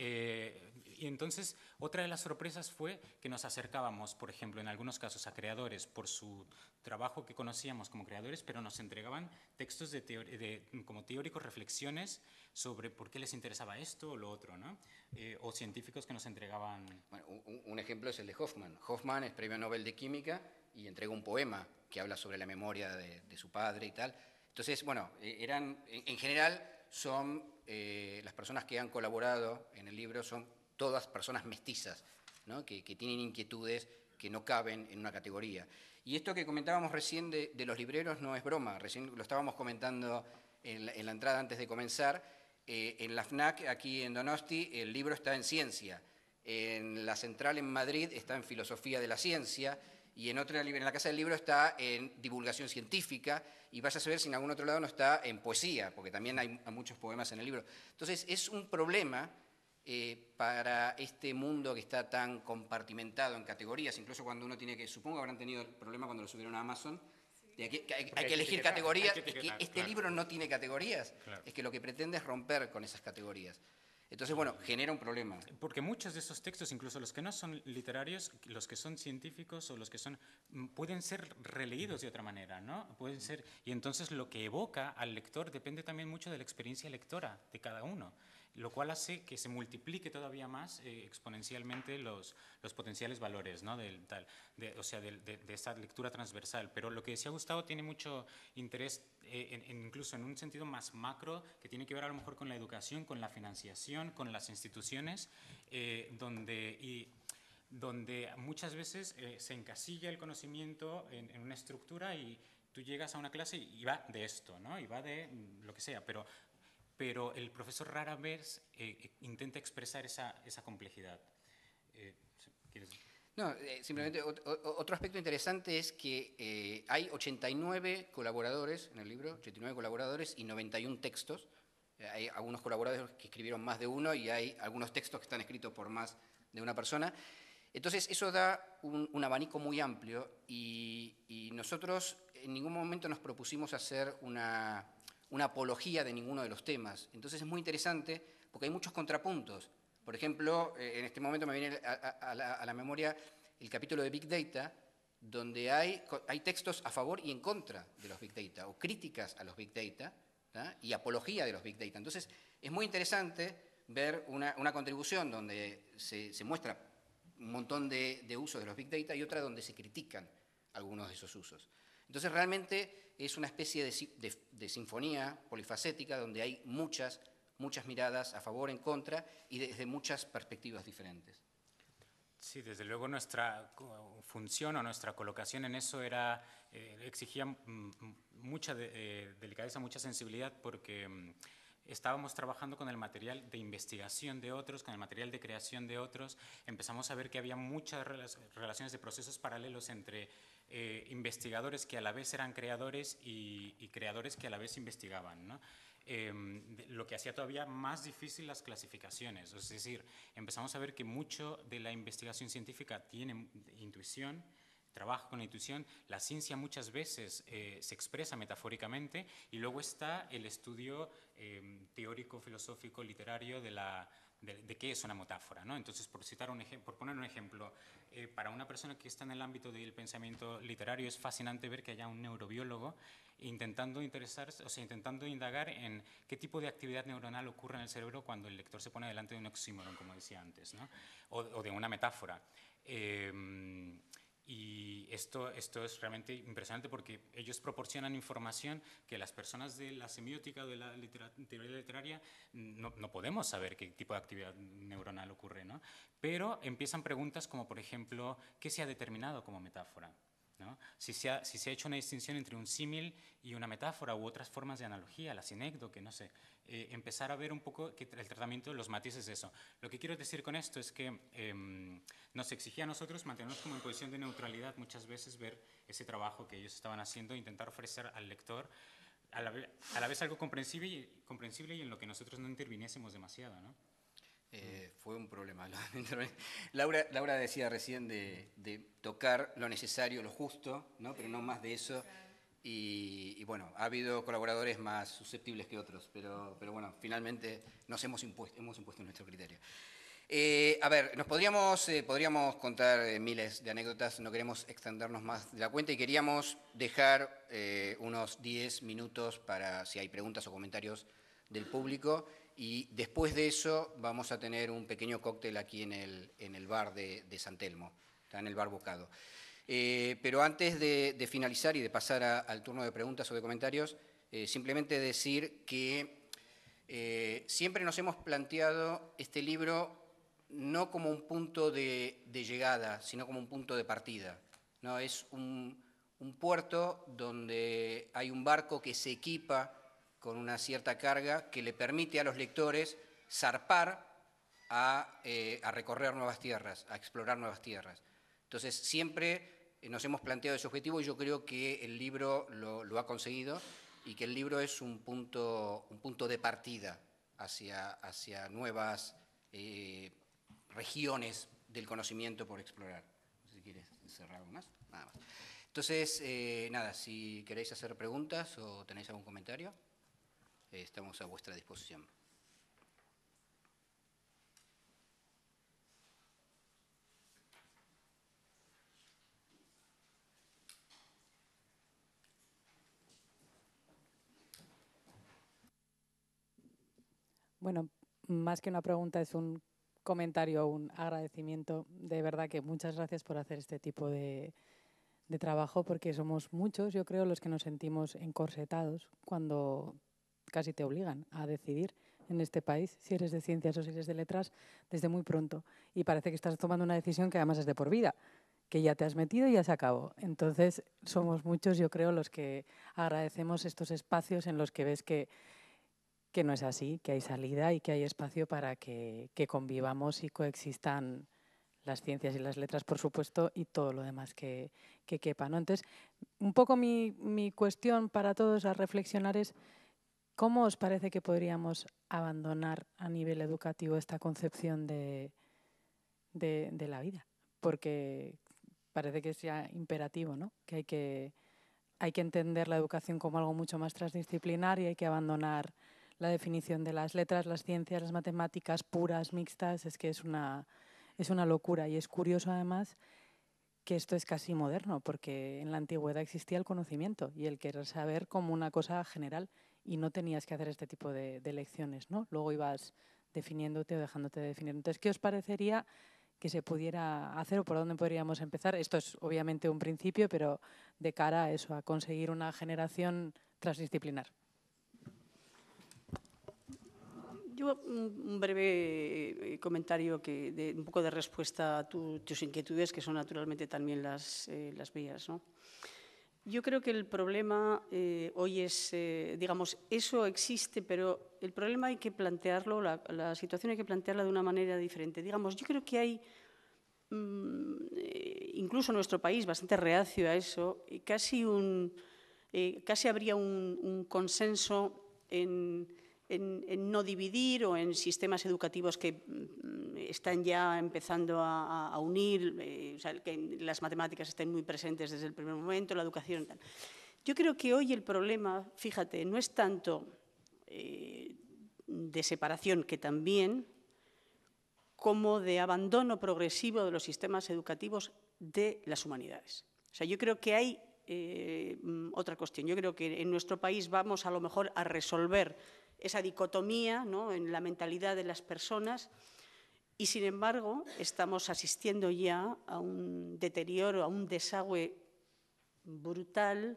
Eh, y entonces, otra de las sorpresas fue que nos acercábamos, por ejemplo, en algunos casos a creadores por su trabajo que conocíamos como creadores, pero nos entregaban textos de de, como teóricos, reflexiones sobre por qué les interesaba esto o lo otro, ¿no? Eh, o científicos que nos entregaban... Bueno, un, un ejemplo es el de Hoffman. Hoffman es premio Nobel de Química y entrega un poema que habla sobre la memoria de, de su padre y tal. Entonces, bueno, eran, en general... son eh, las personas que han colaborado en el libro, son todas personas mestizas, ¿no? que, que tienen inquietudes que no caben en una categoría. Y esto que comentábamos recién de, de los libreros no es broma, recién lo estábamos comentando en la, en la entrada antes de comenzar, eh, en la FNAC, aquí en Donosti, el libro está en ciencia, en la central en Madrid está en filosofía de la ciencia, y en, otra, en la Casa del Libro está en divulgación científica, y vaya a saber si en algún otro lado no está en poesía, porque también hay muchos poemas en el libro. Entonces, es un problema eh, para este mundo que está tan compartimentado en categorías, incluso cuando uno tiene que, supongo habrán tenido el problema cuando lo subieron a Amazon, de que, que hay, hay que elegir categorías, es que este claro. libro no tiene categorías, claro. es que lo que pretende es romper con esas categorías. Entonces, bueno, genera un problema. Porque muchos de esos textos, incluso los que no son literarios, los que son científicos o los que son... pueden ser releídos de otra manera, ¿no? Pueden ser... Y entonces lo que evoca al lector depende también mucho de la experiencia lectora de cada uno, lo cual hace que se multiplique todavía más eh, exponencialmente los, los potenciales valores, ¿no? Del, tal, de, o sea, de, de, de esta lectura transversal. Pero lo que decía Gustavo tiene mucho interés, eh, en, en, incluso en un sentido más macro, que tiene que ver a lo mejor con la educación, con la financiación, con las instituciones, eh, donde, y, donde muchas veces eh, se encasilla el conocimiento en, en una estructura y tú llegas a una clase y va de esto, ¿no? Y va de lo que sea, pero... pero el profesor rara vez eh, intenta expresar esa, esa complejidad. Eh, ¿quieres? No, eh, simplemente o, o, otro aspecto interesante es que eh, hay ochenta y nueve colaboradores en el libro, ochenta y nueve colaboradores y noventa y uno textos. Eh, hay algunos colaboradores que escribieron más de uno y hay algunos textos que están escritos por más de una persona. Entonces, eso da un, un abanico muy amplio y, y nosotros en ningún momento nos propusimos hacer una... una apología de ninguno de los temas. Entonces es muy interesante porque hay muchos contrapuntos. Por ejemplo, en este momento me viene a, a, a, la, a la memoria el capítulo de Big Data, donde hay, hay textos a favor y en contra de los Big Data, o críticas a los Big Data, ¿tá? Y apología de los Big Data. Entonces es muy interesante ver una, una contribución donde se, se muestra un montón de, de usos de los Big Data y otra donde se critican algunos de esos usos. Entonces, realmente es una especie de, de, de sinfonía polifacética donde hay muchas, muchas miradas a favor, en contra y desde muchas perspectivas diferentes. Sí, desde luego nuestra función o nuestra colocación en eso era, eh, exigía mucha de, eh, delicadeza, mucha sensibilidad porque... estábamos trabajando con el material de investigación de otros, con el material de creación de otros. Empezamos a ver que había muchas relaciones de procesos paralelos entre eh, investigadores que a la vez eran creadores y, y creadores que a la vez investigaban, ¿no? Eh, lo que hacía todavía más difícil las clasificaciones. Es decir, empezamos a ver que mucho de la investigación científica tiene intuición, trabajo con la intuición, la ciencia muchas veces eh, se expresa metafóricamente y luego está el estudio eh, teórico, filosófico, literario de la, de, de qué es una metáfora, ¿no? Entonces, por, citar un por poner un ejemplo, eh, para una persona que está en el ámbito del pensamiento literario es fascinante ver que haya un neurobiólogo intentando interesarse, o sea, intentando indagar en qué tipo de actividad neuronal ocurre en el cerebro cuando el lector se pone delante de un oxímoron, como decía antes, ¿no? o, o de una metáfora. Eh, Y esto, esto es realmente impresionante porque ellos proporcionan información que las personas de la semiótica o de la litera, teoría literaria no, no podemos saber qué tipo de actividad neuronal ocurre, ¿no? Pero empiezan preguntas como, por ejemplo, ¿qué se ha determinado como metáfora? ¿No? Si, se ha, si se ha hecho una distinción entre un símil y una metáfora u otras formas de analogía, la sinécdoque, no sé. Eh, empezar a ver un poco que el tratamiento, los matices de eso. Lo que quiero decir con esto es que eh, nos exigía a nosotros mantenernos como en posición de neutralidad, muchas veces ver ese trabajo que ellos estaban haciendo, intentar ofrecer al lector a la, a la vez algo comprensible y, comprensible y en lo que nosotros no interviniésemos demasiado, ¿no? Eh, fue un problema. Laura, Laura decía recién de, de tocar lo necesario, lo justo, ¿no? Pero no más de eso. Y, y bueno, ha habido colaboradores más susceptibles que otros, pero, pero bueno, finalmente nos hemos impuesto, hemos impuesto nuestro criterio. Eh, a ver, nos podríamos, eh, podríamos contar miles de anécdotas, no queremos extendernos más de la cuenta y queríamos dejar eh, unos diez minutos para si hay preguntas o comentarios del público. Y después de eso vamos a tener un pequeño cóctel aquí en el, en el bar de, de San Telmo, está en el bar Bocado. Eh, pero antes de, de finalizar y de pasar a, al turno de preguntas o de comentarios, eh, simplemente decir que eh, siempre nos hemos planteado este libro no como un punto de, de llegada, sino como un punto de partida, ¿no? Es un, un puerto donde hay un barco que se equipa con una cierta carga que le permite a los lectores zarpar a, eh, a recorrer nuevas tierras, a explorar nuevas tierras. Entonces, siempre nos hemos planteado ese objetivo y yo creo que el libro lo, lo ha conseguido y que el libro es un punto, un punto de partida hacia, hacia nuevas eh, regiones del conocimiento por explorar. Si quieres cerrar algo más, nada más. Entonces, eh, nada, si queréis hacer preguntas o tenéis algún comentario, estamos a vuestra disposición. Bueno, más que una pregunta es un comentario, un agradecimiento. De verdad que muchas gracias por hacer este tipo de, de trabajo, porque somos muchos, yo creo, los que nos sentimos encorsetados cuando casi te obligan a decidir en este país si eres de ciencias o si eres de letras desde muy pronto. Y parece que estás tomando una decisión que además es de por vida, que ya te has metido y ya se acabó. Entonces, somos muchos, yo creo, los que agradecemos estos espacios en los que ves que, que no es así, que hay salida y que hay espacio para que, que convivamos y coexistan las ciencias y las letras, por supuesto, y todo lo demás que, que quepa, ¿no? Entonces, un poco mi, mi cuestión para todos a reflexionar es: ¿cómo os parece que podríamos abandonar a nivel educativo esta concepción de, de, de la vida? Porque parece que sea imperativo, ¿no? Que hay, que hay que entender la educación como algo mucho más transdisciplinar y hay que abandonar la definición de las letras, las ciencias, las matemáticas puras, mixtas. Es que es una, es una locura y es curioso además que esto es casi moderno, porque en la antigüedad existía el conocimiento y el querer saber como una cosa general. Y no tenías que hacer este tipo de, de lecciones, ¿no? Luego ibas definiéndote o dejándote de definir. Entonces, ¿qué os parecería que se pudiera hacer o por dónde podríamos empezar? Esto es obviamente un principio, pero de cara a eso, a conseguir una generación transdisciplinar. Yo un breve comentario, que de, un poco de respuesta a tu, tus inquietudes, que son naturalmente también las, eh, las mías, ¿no? Yo creo que el problema eh, hoy es, eh, digamos, eso existe, pero el problema hay que plantearlo, la, la situación hay que plantearla de una manera diferente. Digamos, yo creo que hay, mmm, incluso en nuestro país, bastante reacio a eso, y casi, un, eh, casi habría un, un consenso en, en, en no dividir o en sistemas educativos que mmm, están ya empezando a, a unir, eh, o sea, que las matemáticas estén muy presentes desde el primer momento, la educación y tal. Yo creo que hoy el problema, fíjate, no es tanto eh, de separación, que también, como de abandono progresivo de los sistemas educativos de las humanidades. O sea, yo creo que hay eh, otra cuestión. Yo creo que en nuestro país vamos a lo mejor a resolver esa dicotomía, ¿no?, en la mentalidad de las personas y, sin embargo, estamos asistiendo ya a un deterioro, a un desagüe brutal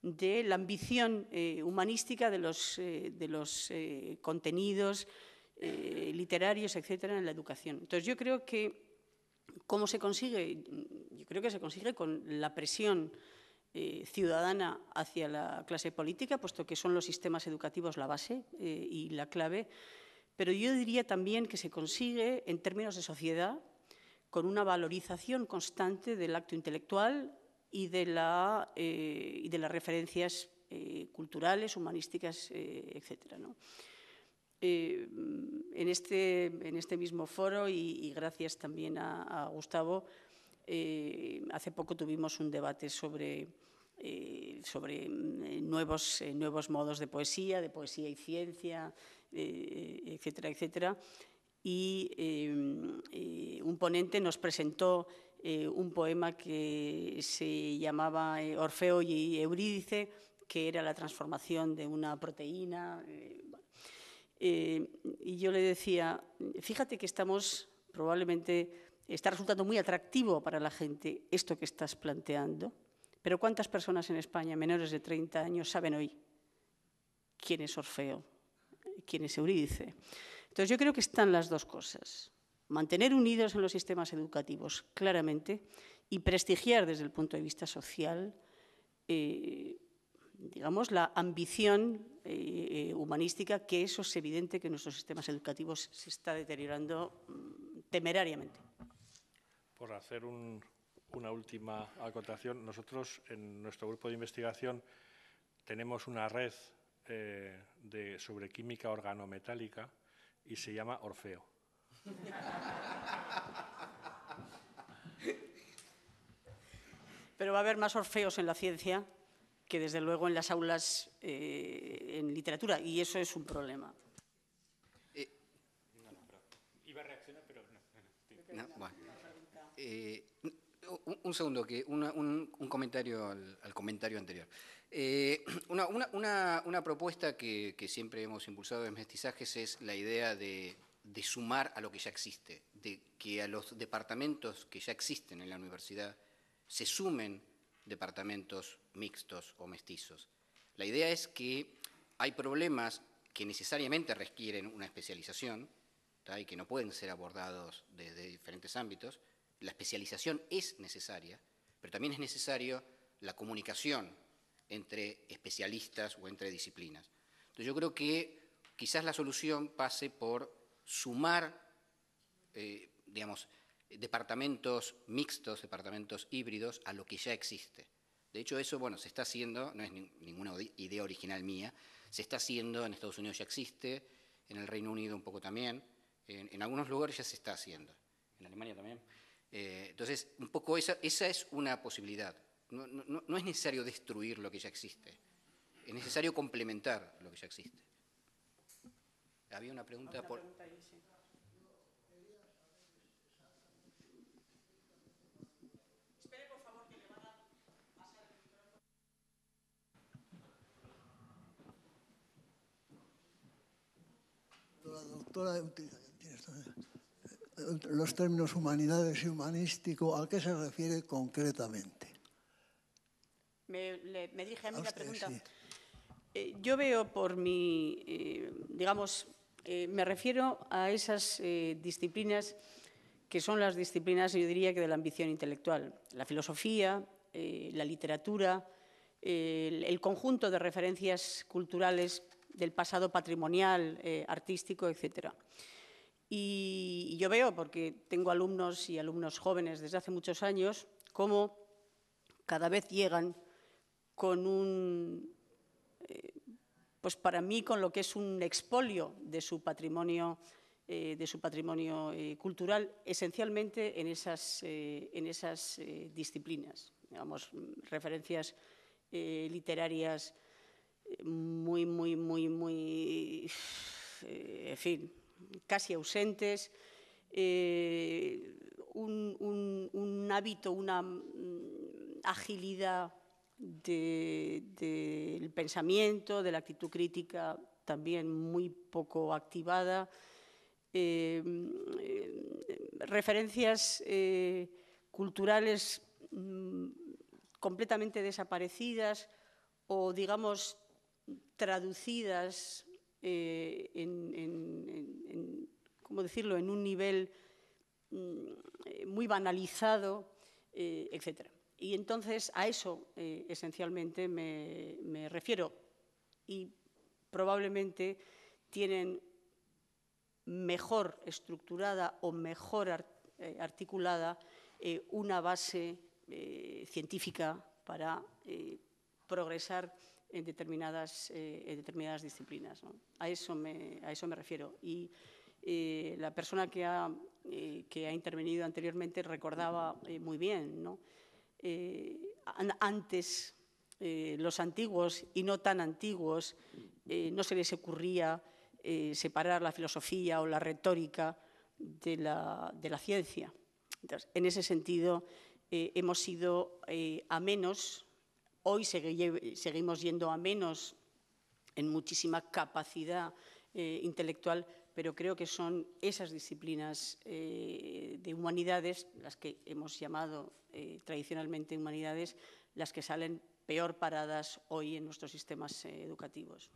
de la ambición eh, humanística de los, eh, de los eh, contenidos eh, literarios, etcétera, en la educación. Entonces, yo creo que, ¿cómo se consigue? Yo creo que se consigue con la presión eh, ciudadana hacia la clase política, puesto que son los sistemas educativos la base eh, y la clave, pero yo diría también que se consigue en términos de sociedad con una valorización constante del acto intelectual y de, la, eh, y de las referencias eh, culturales, humanísticas, eh, etcétera, ¿no? Eh, en, este, en este mismo foro, y, y gracias también a, a Gustavo, eh, hace poco tuvimos un debate sobre, eh, sobre nuevos, eh, nuevos modos de poesía, de poesía y ciencia, eh, etcétera, etcétera, y eh, eh, un ponente nos presentó eh, un poema que se llamaba eh, Orfeo y Eurídice, que era la transformación de una proteína. Eh, Eh, y yo le decía, fíjate que estamos, probablemente está resultando muy atractivo para la gente esto que estás planteando, pero ¿cuántas personas en España menores de treinta años saben hoy quién es Orfeo, quién es Eurídice? Entonces, yo creo que están las dos cosas, mantener unidos en los sistemas educativos claramente y prestigiar desde el punto de vista social, eh, digamos, la ambición eh, humanística, que eso es evidente que nuestros sistemas educativos se está deteriorando mm, temerariamente. Por hacer un, una última acotación, nosotros en nuestro grupo de investigación tenemos una red eh, de, sobre química organometálica y se llama Orfeo. Pero va a haber más Orfeos en la ciencia que desde luego en las aulas, eh, en literatura, y eso es un problema. Eh, no, no, pero iba a reaccionar, pero no. no, no, no bueno. eh, un, un segundo, que una, un, un comentario al, al comentario anterior. Eh, una, una, una, una propuesta que, que siempre hemos impulsado en Mestizajes es la idea de, de sumar a lo que ya existe, de que a los departamentos que ya existen en la universidad se sumen departamentos mixtos o mestizos. La idea es que hay problemas que necesariamente requieren una especialización, ¿tá?, y que no pueden ser abordados desde diferentes ámbitos. La especialización es necesaria, pero también es necesario la comunicación entre especialistas o entre disciplinas. Entonces, yo creo que quizás la solución pase por sumar, eh, digamos, departamentos mixtos, departamentos híbridos, a lo que ya existe. De hecho, eso, bueno, se está haciendo, no es ni, ninguna idea original mía, se está haciendo en Estados Unidos, ya existe, en el Reino Unido un poco también, en, en algunos lugares ya se está haciendo, en Alemania también. Eh, entonces, un poco esa, esa es una posibilidad. No, no, no es necesario destruir lo que ya existe, es necesario complementar lo que ya existe. Había una pregunta por... Doctora, los términos humanidades y humanístico, ¿a qué se refiere concretamente? Me, le, me dije a mí la pregunta. Sí. Eh, yo veo por mi, eh, digamos, eh, me refiero a esas eh, disciplinas que son las disciplinas, yo diría que de la ambición intelectual, la filosofía, eh, la literatura, eh, el, el conjunto de referencias culturales del pasado patrimonial, eh, artístico, etcétera. Y, y yo veo, porque tengo alumnos y alumnos jóvenes desde hace muchos años, cómo cada vez llegan con un, eh, pues para mí, con lo que es un expolio de su patrimonio, eh, de su patrimonio eh, cultural, esencialmente en esas, eh, en esas eh, disciplinas, digamos, referencias eh, literarias, muy, muy, muy, muy, eh, en fin, casi ausentes, eh, un, un, un hábito, una agilidad del de, de pensamiento, de la actitud crítica también muy poco activada, eh, eh, referencias eh, culturales mm, completamente desaparecidas o, digamos, traducidas eh, en, en, en, en, ¿cómo decirlo?, en un nivel mm, muy banalizado, eh, etcétera. Y entonces a eso eh, esencialmente me, me refiero, y probablemente tienen mejor estructurada o mejor art, eh, articulada eh, una base eh, científica para eh, progresar en determinadas, eh, en determinadas disciplinas, ¿no? A eso me, a eso me refiero. Y eh, la persona que ha, eh, que ha intervenido anteriormente recordaba eh, muy bien, ¿no? Eh, antes, eh, los antiguos y no tan antiguos, eh, no se les ocurría eh, separar la filosofía o la retórica de la, de la ciencia. Entonces, en ese sentido, eh, hemos ido eh, a menos, hoy segui- seguimos yendo a menos en muchísima capacidad eh, intelectual, pero creo que son esas disciplinas eh, de humanidades, las que hemos llamado eh, tradicionalmente humanidades, las que salen peor paradas hoy en nuestros sistemas eh, educativos.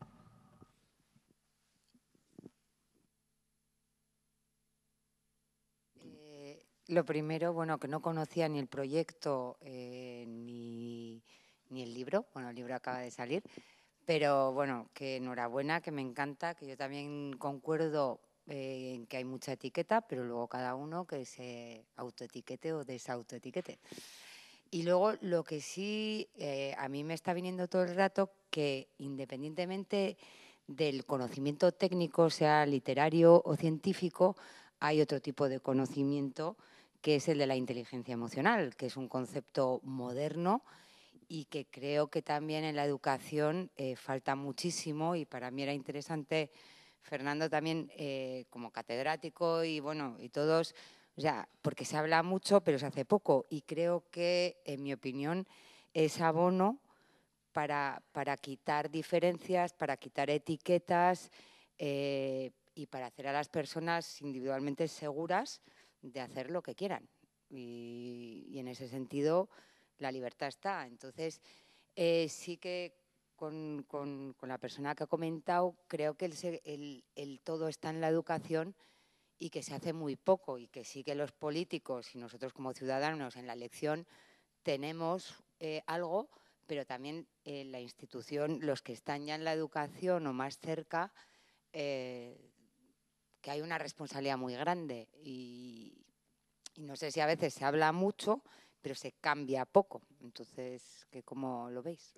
Eh, lo primero, bueno, que no conocía ni el proyecto eh, ni, ni el libro, bueno, el libro acaba de salir. Pero bueno, que enhorabuena, que me encanta, que yo también concuerdo eh, en que hay mucha etiqueta, pero luego cada uno que se autoetiquete o desautoetiquete. Y luego lo que sí eh, a mí me está viniendo todo el rato, que independientemente del conocimiento técnico, sea literario o científico, hay otro tipo de conocimiento que es el de la inteligencia emocional, que es un concepto moderno y que creo que también en la educación eh, falta muchísimo. Y para mí era interesante, Fernando también eh, como catedrático y bueno, y todos, o sea, porque se habla mucho pero se hace poco, y creo que, en mi opinión, es abono para, para quitar diferencias, para quitar etiquetas eh, y para hacer a las personas individualmente seguras de hacer lo que quieran. Y, y en ese sentido la libertad está. Entonces, eh, sí que con, con, con la persona que ha comentado, creo que el, el, el todo está en la educación y que se hace muy poco, y que sí que los políticos y nosotros como ciudadanos en la elección tenemos eh, algo, pero también eh, la institución, los que están ya en la educación o más cerca, eh, que hay una responsabilidad muy grande. Y, y no sé si a veces se habla mucho, pero se cambia poco. Entonces, ¿cómo lo veis?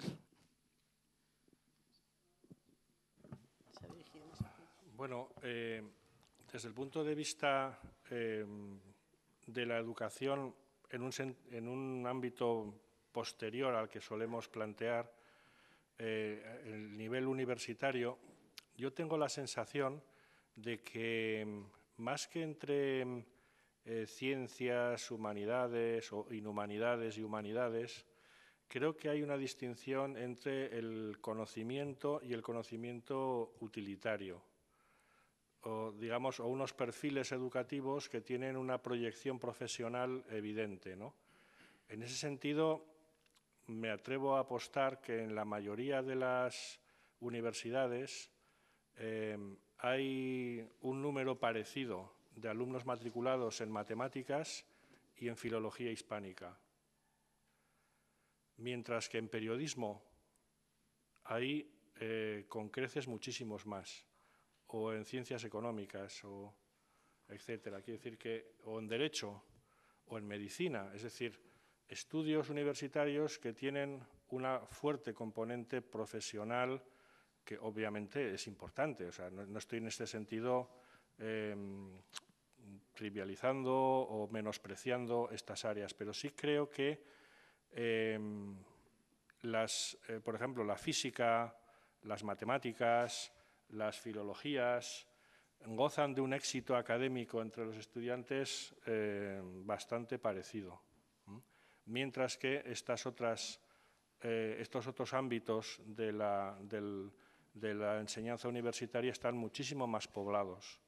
Bueno, eh, desde el punto de vista eh, de la educación, en un, en un ámbito posterior al que solemos plantear eh, el nivel universitario, yo tengo la sensación de que más que entre Eh, ciencias, humanidades o inhumanidades y humanidades, creo que hay una distinción entre el conocimiento y el conocimiento utilitario, o digamos, o unos perfiles educativos que tienen una proyección profesional evidente, ¿no? En ese sentido, me atrevo a apostar que en la mayoría de las universidades eh, hay un número parecido de alumnos matriculados en matemáticas y en filología hispánica. Mientras que en periodismo hay eh, con creces muchísimos más, o en ciencias económicas, o etcétera. Quiere decir que, o en derecho, o en medicina, es decir, estudios universitarios que tienen una fuerte componente profesional que obviamente es importante. O sea, no, no estoy en este sentido eh, trivializando o menospreciando estas áreas, pero sí creo que, eh, las, eh, por ejemplo, la física, las matemáticas, las filologías, gozan de un éxito académico entre los estudiantes eh, bastante parecido, ¿m? Mientras que estas otras, eh, estos otros ámbitos de la, del, de la enseñanza universitaria están muchísimo más poblados.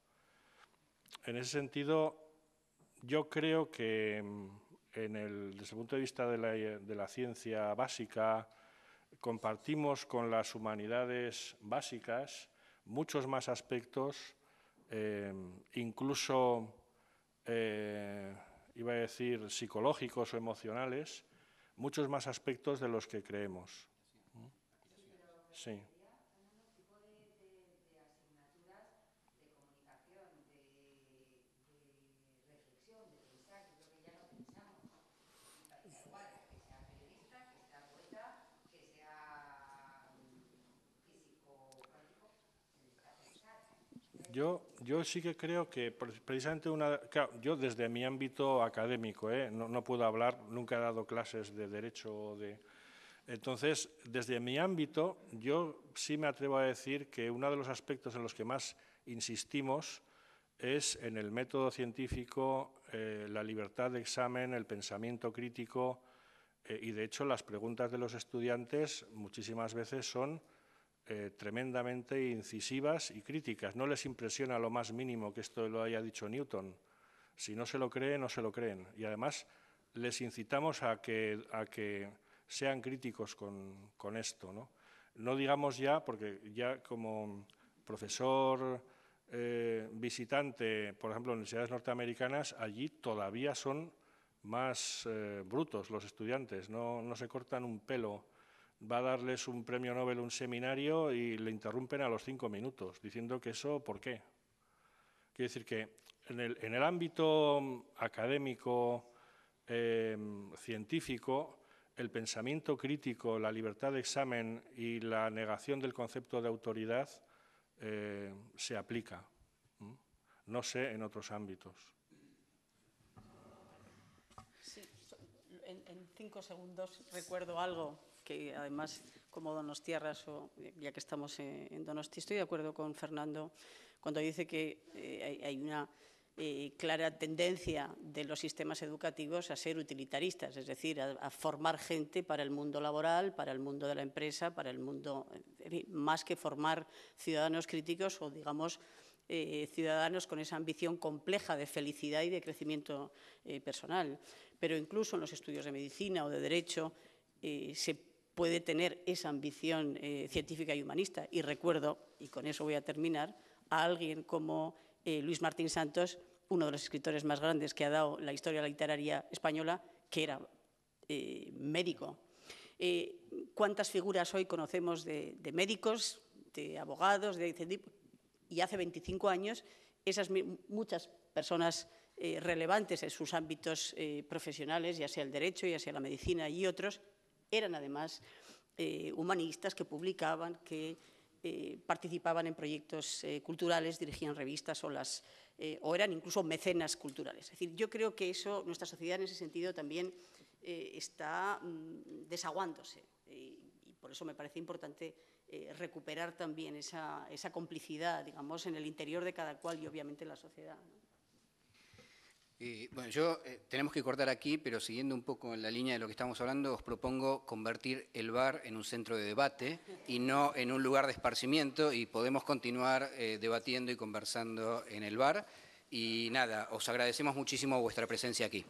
En ese sentido, yo creo que en el, desde el punto de vista de la, de la ciencia básica compartimos con las humanidades básicas muchos más aspectos, eh, incluso, eh, iba a decir, psicológicos o emocionales, muchos más aspectos de los que creemos. Sí. Yo, yo sí que creo que precisamente una... Claro, yo desde mi ámbito académico, ¿eh? no, no puedo hablar, nunca he dado clases de derecho o de... Entonces, desde mi ámbito, yo sí me atrevo a decir que uno de los aspectos en los que más insistimos es en el método científico, eh, la libertad de examen, el pensamiento crítico, eh, y de hecho las preguntas de los estudiantes muchísimas veces son... Eh, tremendamente incisivas y críticas. No les impresiona lo más mínimo que esto lo haya dicho Newton. Si no se lo creen, no se lo creen. Y además les incitamos a que, a que sean críticos con, con esto, ¿no? No digamos ya, porque ya como profesor eh, visitante, por ejemplo, en universidades norteamericanas, allí todavía son más eh, brutos los estudiantes, no, no se cortan un pelo. Va a darles un premio Nobel, un seminario, y le interrumpen a los cinco minutos, diciendo que eso, ¿por qué? Quiere decir que en el, en el ámbito académico, eh, científico, el pensamiento crítico, la libertad de examen y la negación del concepto de autoridad eh, se aplica. ¿Mm? No sé en otros ámbitos. Sí, en, en cinco segundos recuerdo algo. Que además, como donostiarras, o ya que estamos en Donosti, estoy de acuerdo con Fernando cuando dice que eh, hay una eh, clara tendencia de los sistemas educativos a ser utilitaristas, es decir, a, a formar gente para el mundo laboral, para el mundo de la empresa, para el mundo, en fin, más que formar ciudadanos críticos o, digamos, Eh, ciudadanos con esa ambición compleja de felicidad y de crecimiento eh, personal. Pero incluso en los estudios de medicina o de derecho eh, se puede tener esa ambición eh, científica y humanista. Y recuerdo, y con eso voy a terminar, a alguien como eh, Luis Martín Santos, uno de los escritores más grandes que ha dado la historia de la literaria española, que era eh, médico. Eh, ¿Cuántas figuras hoy conocemos de, de médicos, de abogados, de, y hace veinticinco años esas muchas personas eh, relevantes en sus ámbitos eh, profesionales, ya sea el derecho, ya sea la medicina y otros, eran además eh, humanistas que publicaban, que eh, participaban en proyectos eh, culturales, dirigían revistas o, las, eh, o eran incluso mecenas culturales. Es decir, yo creo que eso, nuestra sociedad en ese sentido también eh, está mm, desaguándose eh, y por eso me parece importante eh, recuperar también esa, esa complicidad, digamos, en el interior de cada cual y obviamente en la sociedad, ¿no? Eh, bueno, yo eh, tenemos que cortar aquí, pero siguiendo un poco en la línea de lo que estamos hablando, os propongo convertir el bar en un centro de debate y no en un lugar de esparcimiento, y podemos continuar eh, debatiendo y conversando en el bar. Y nada, os agradecemos muchísimo vuestra presencia aquí.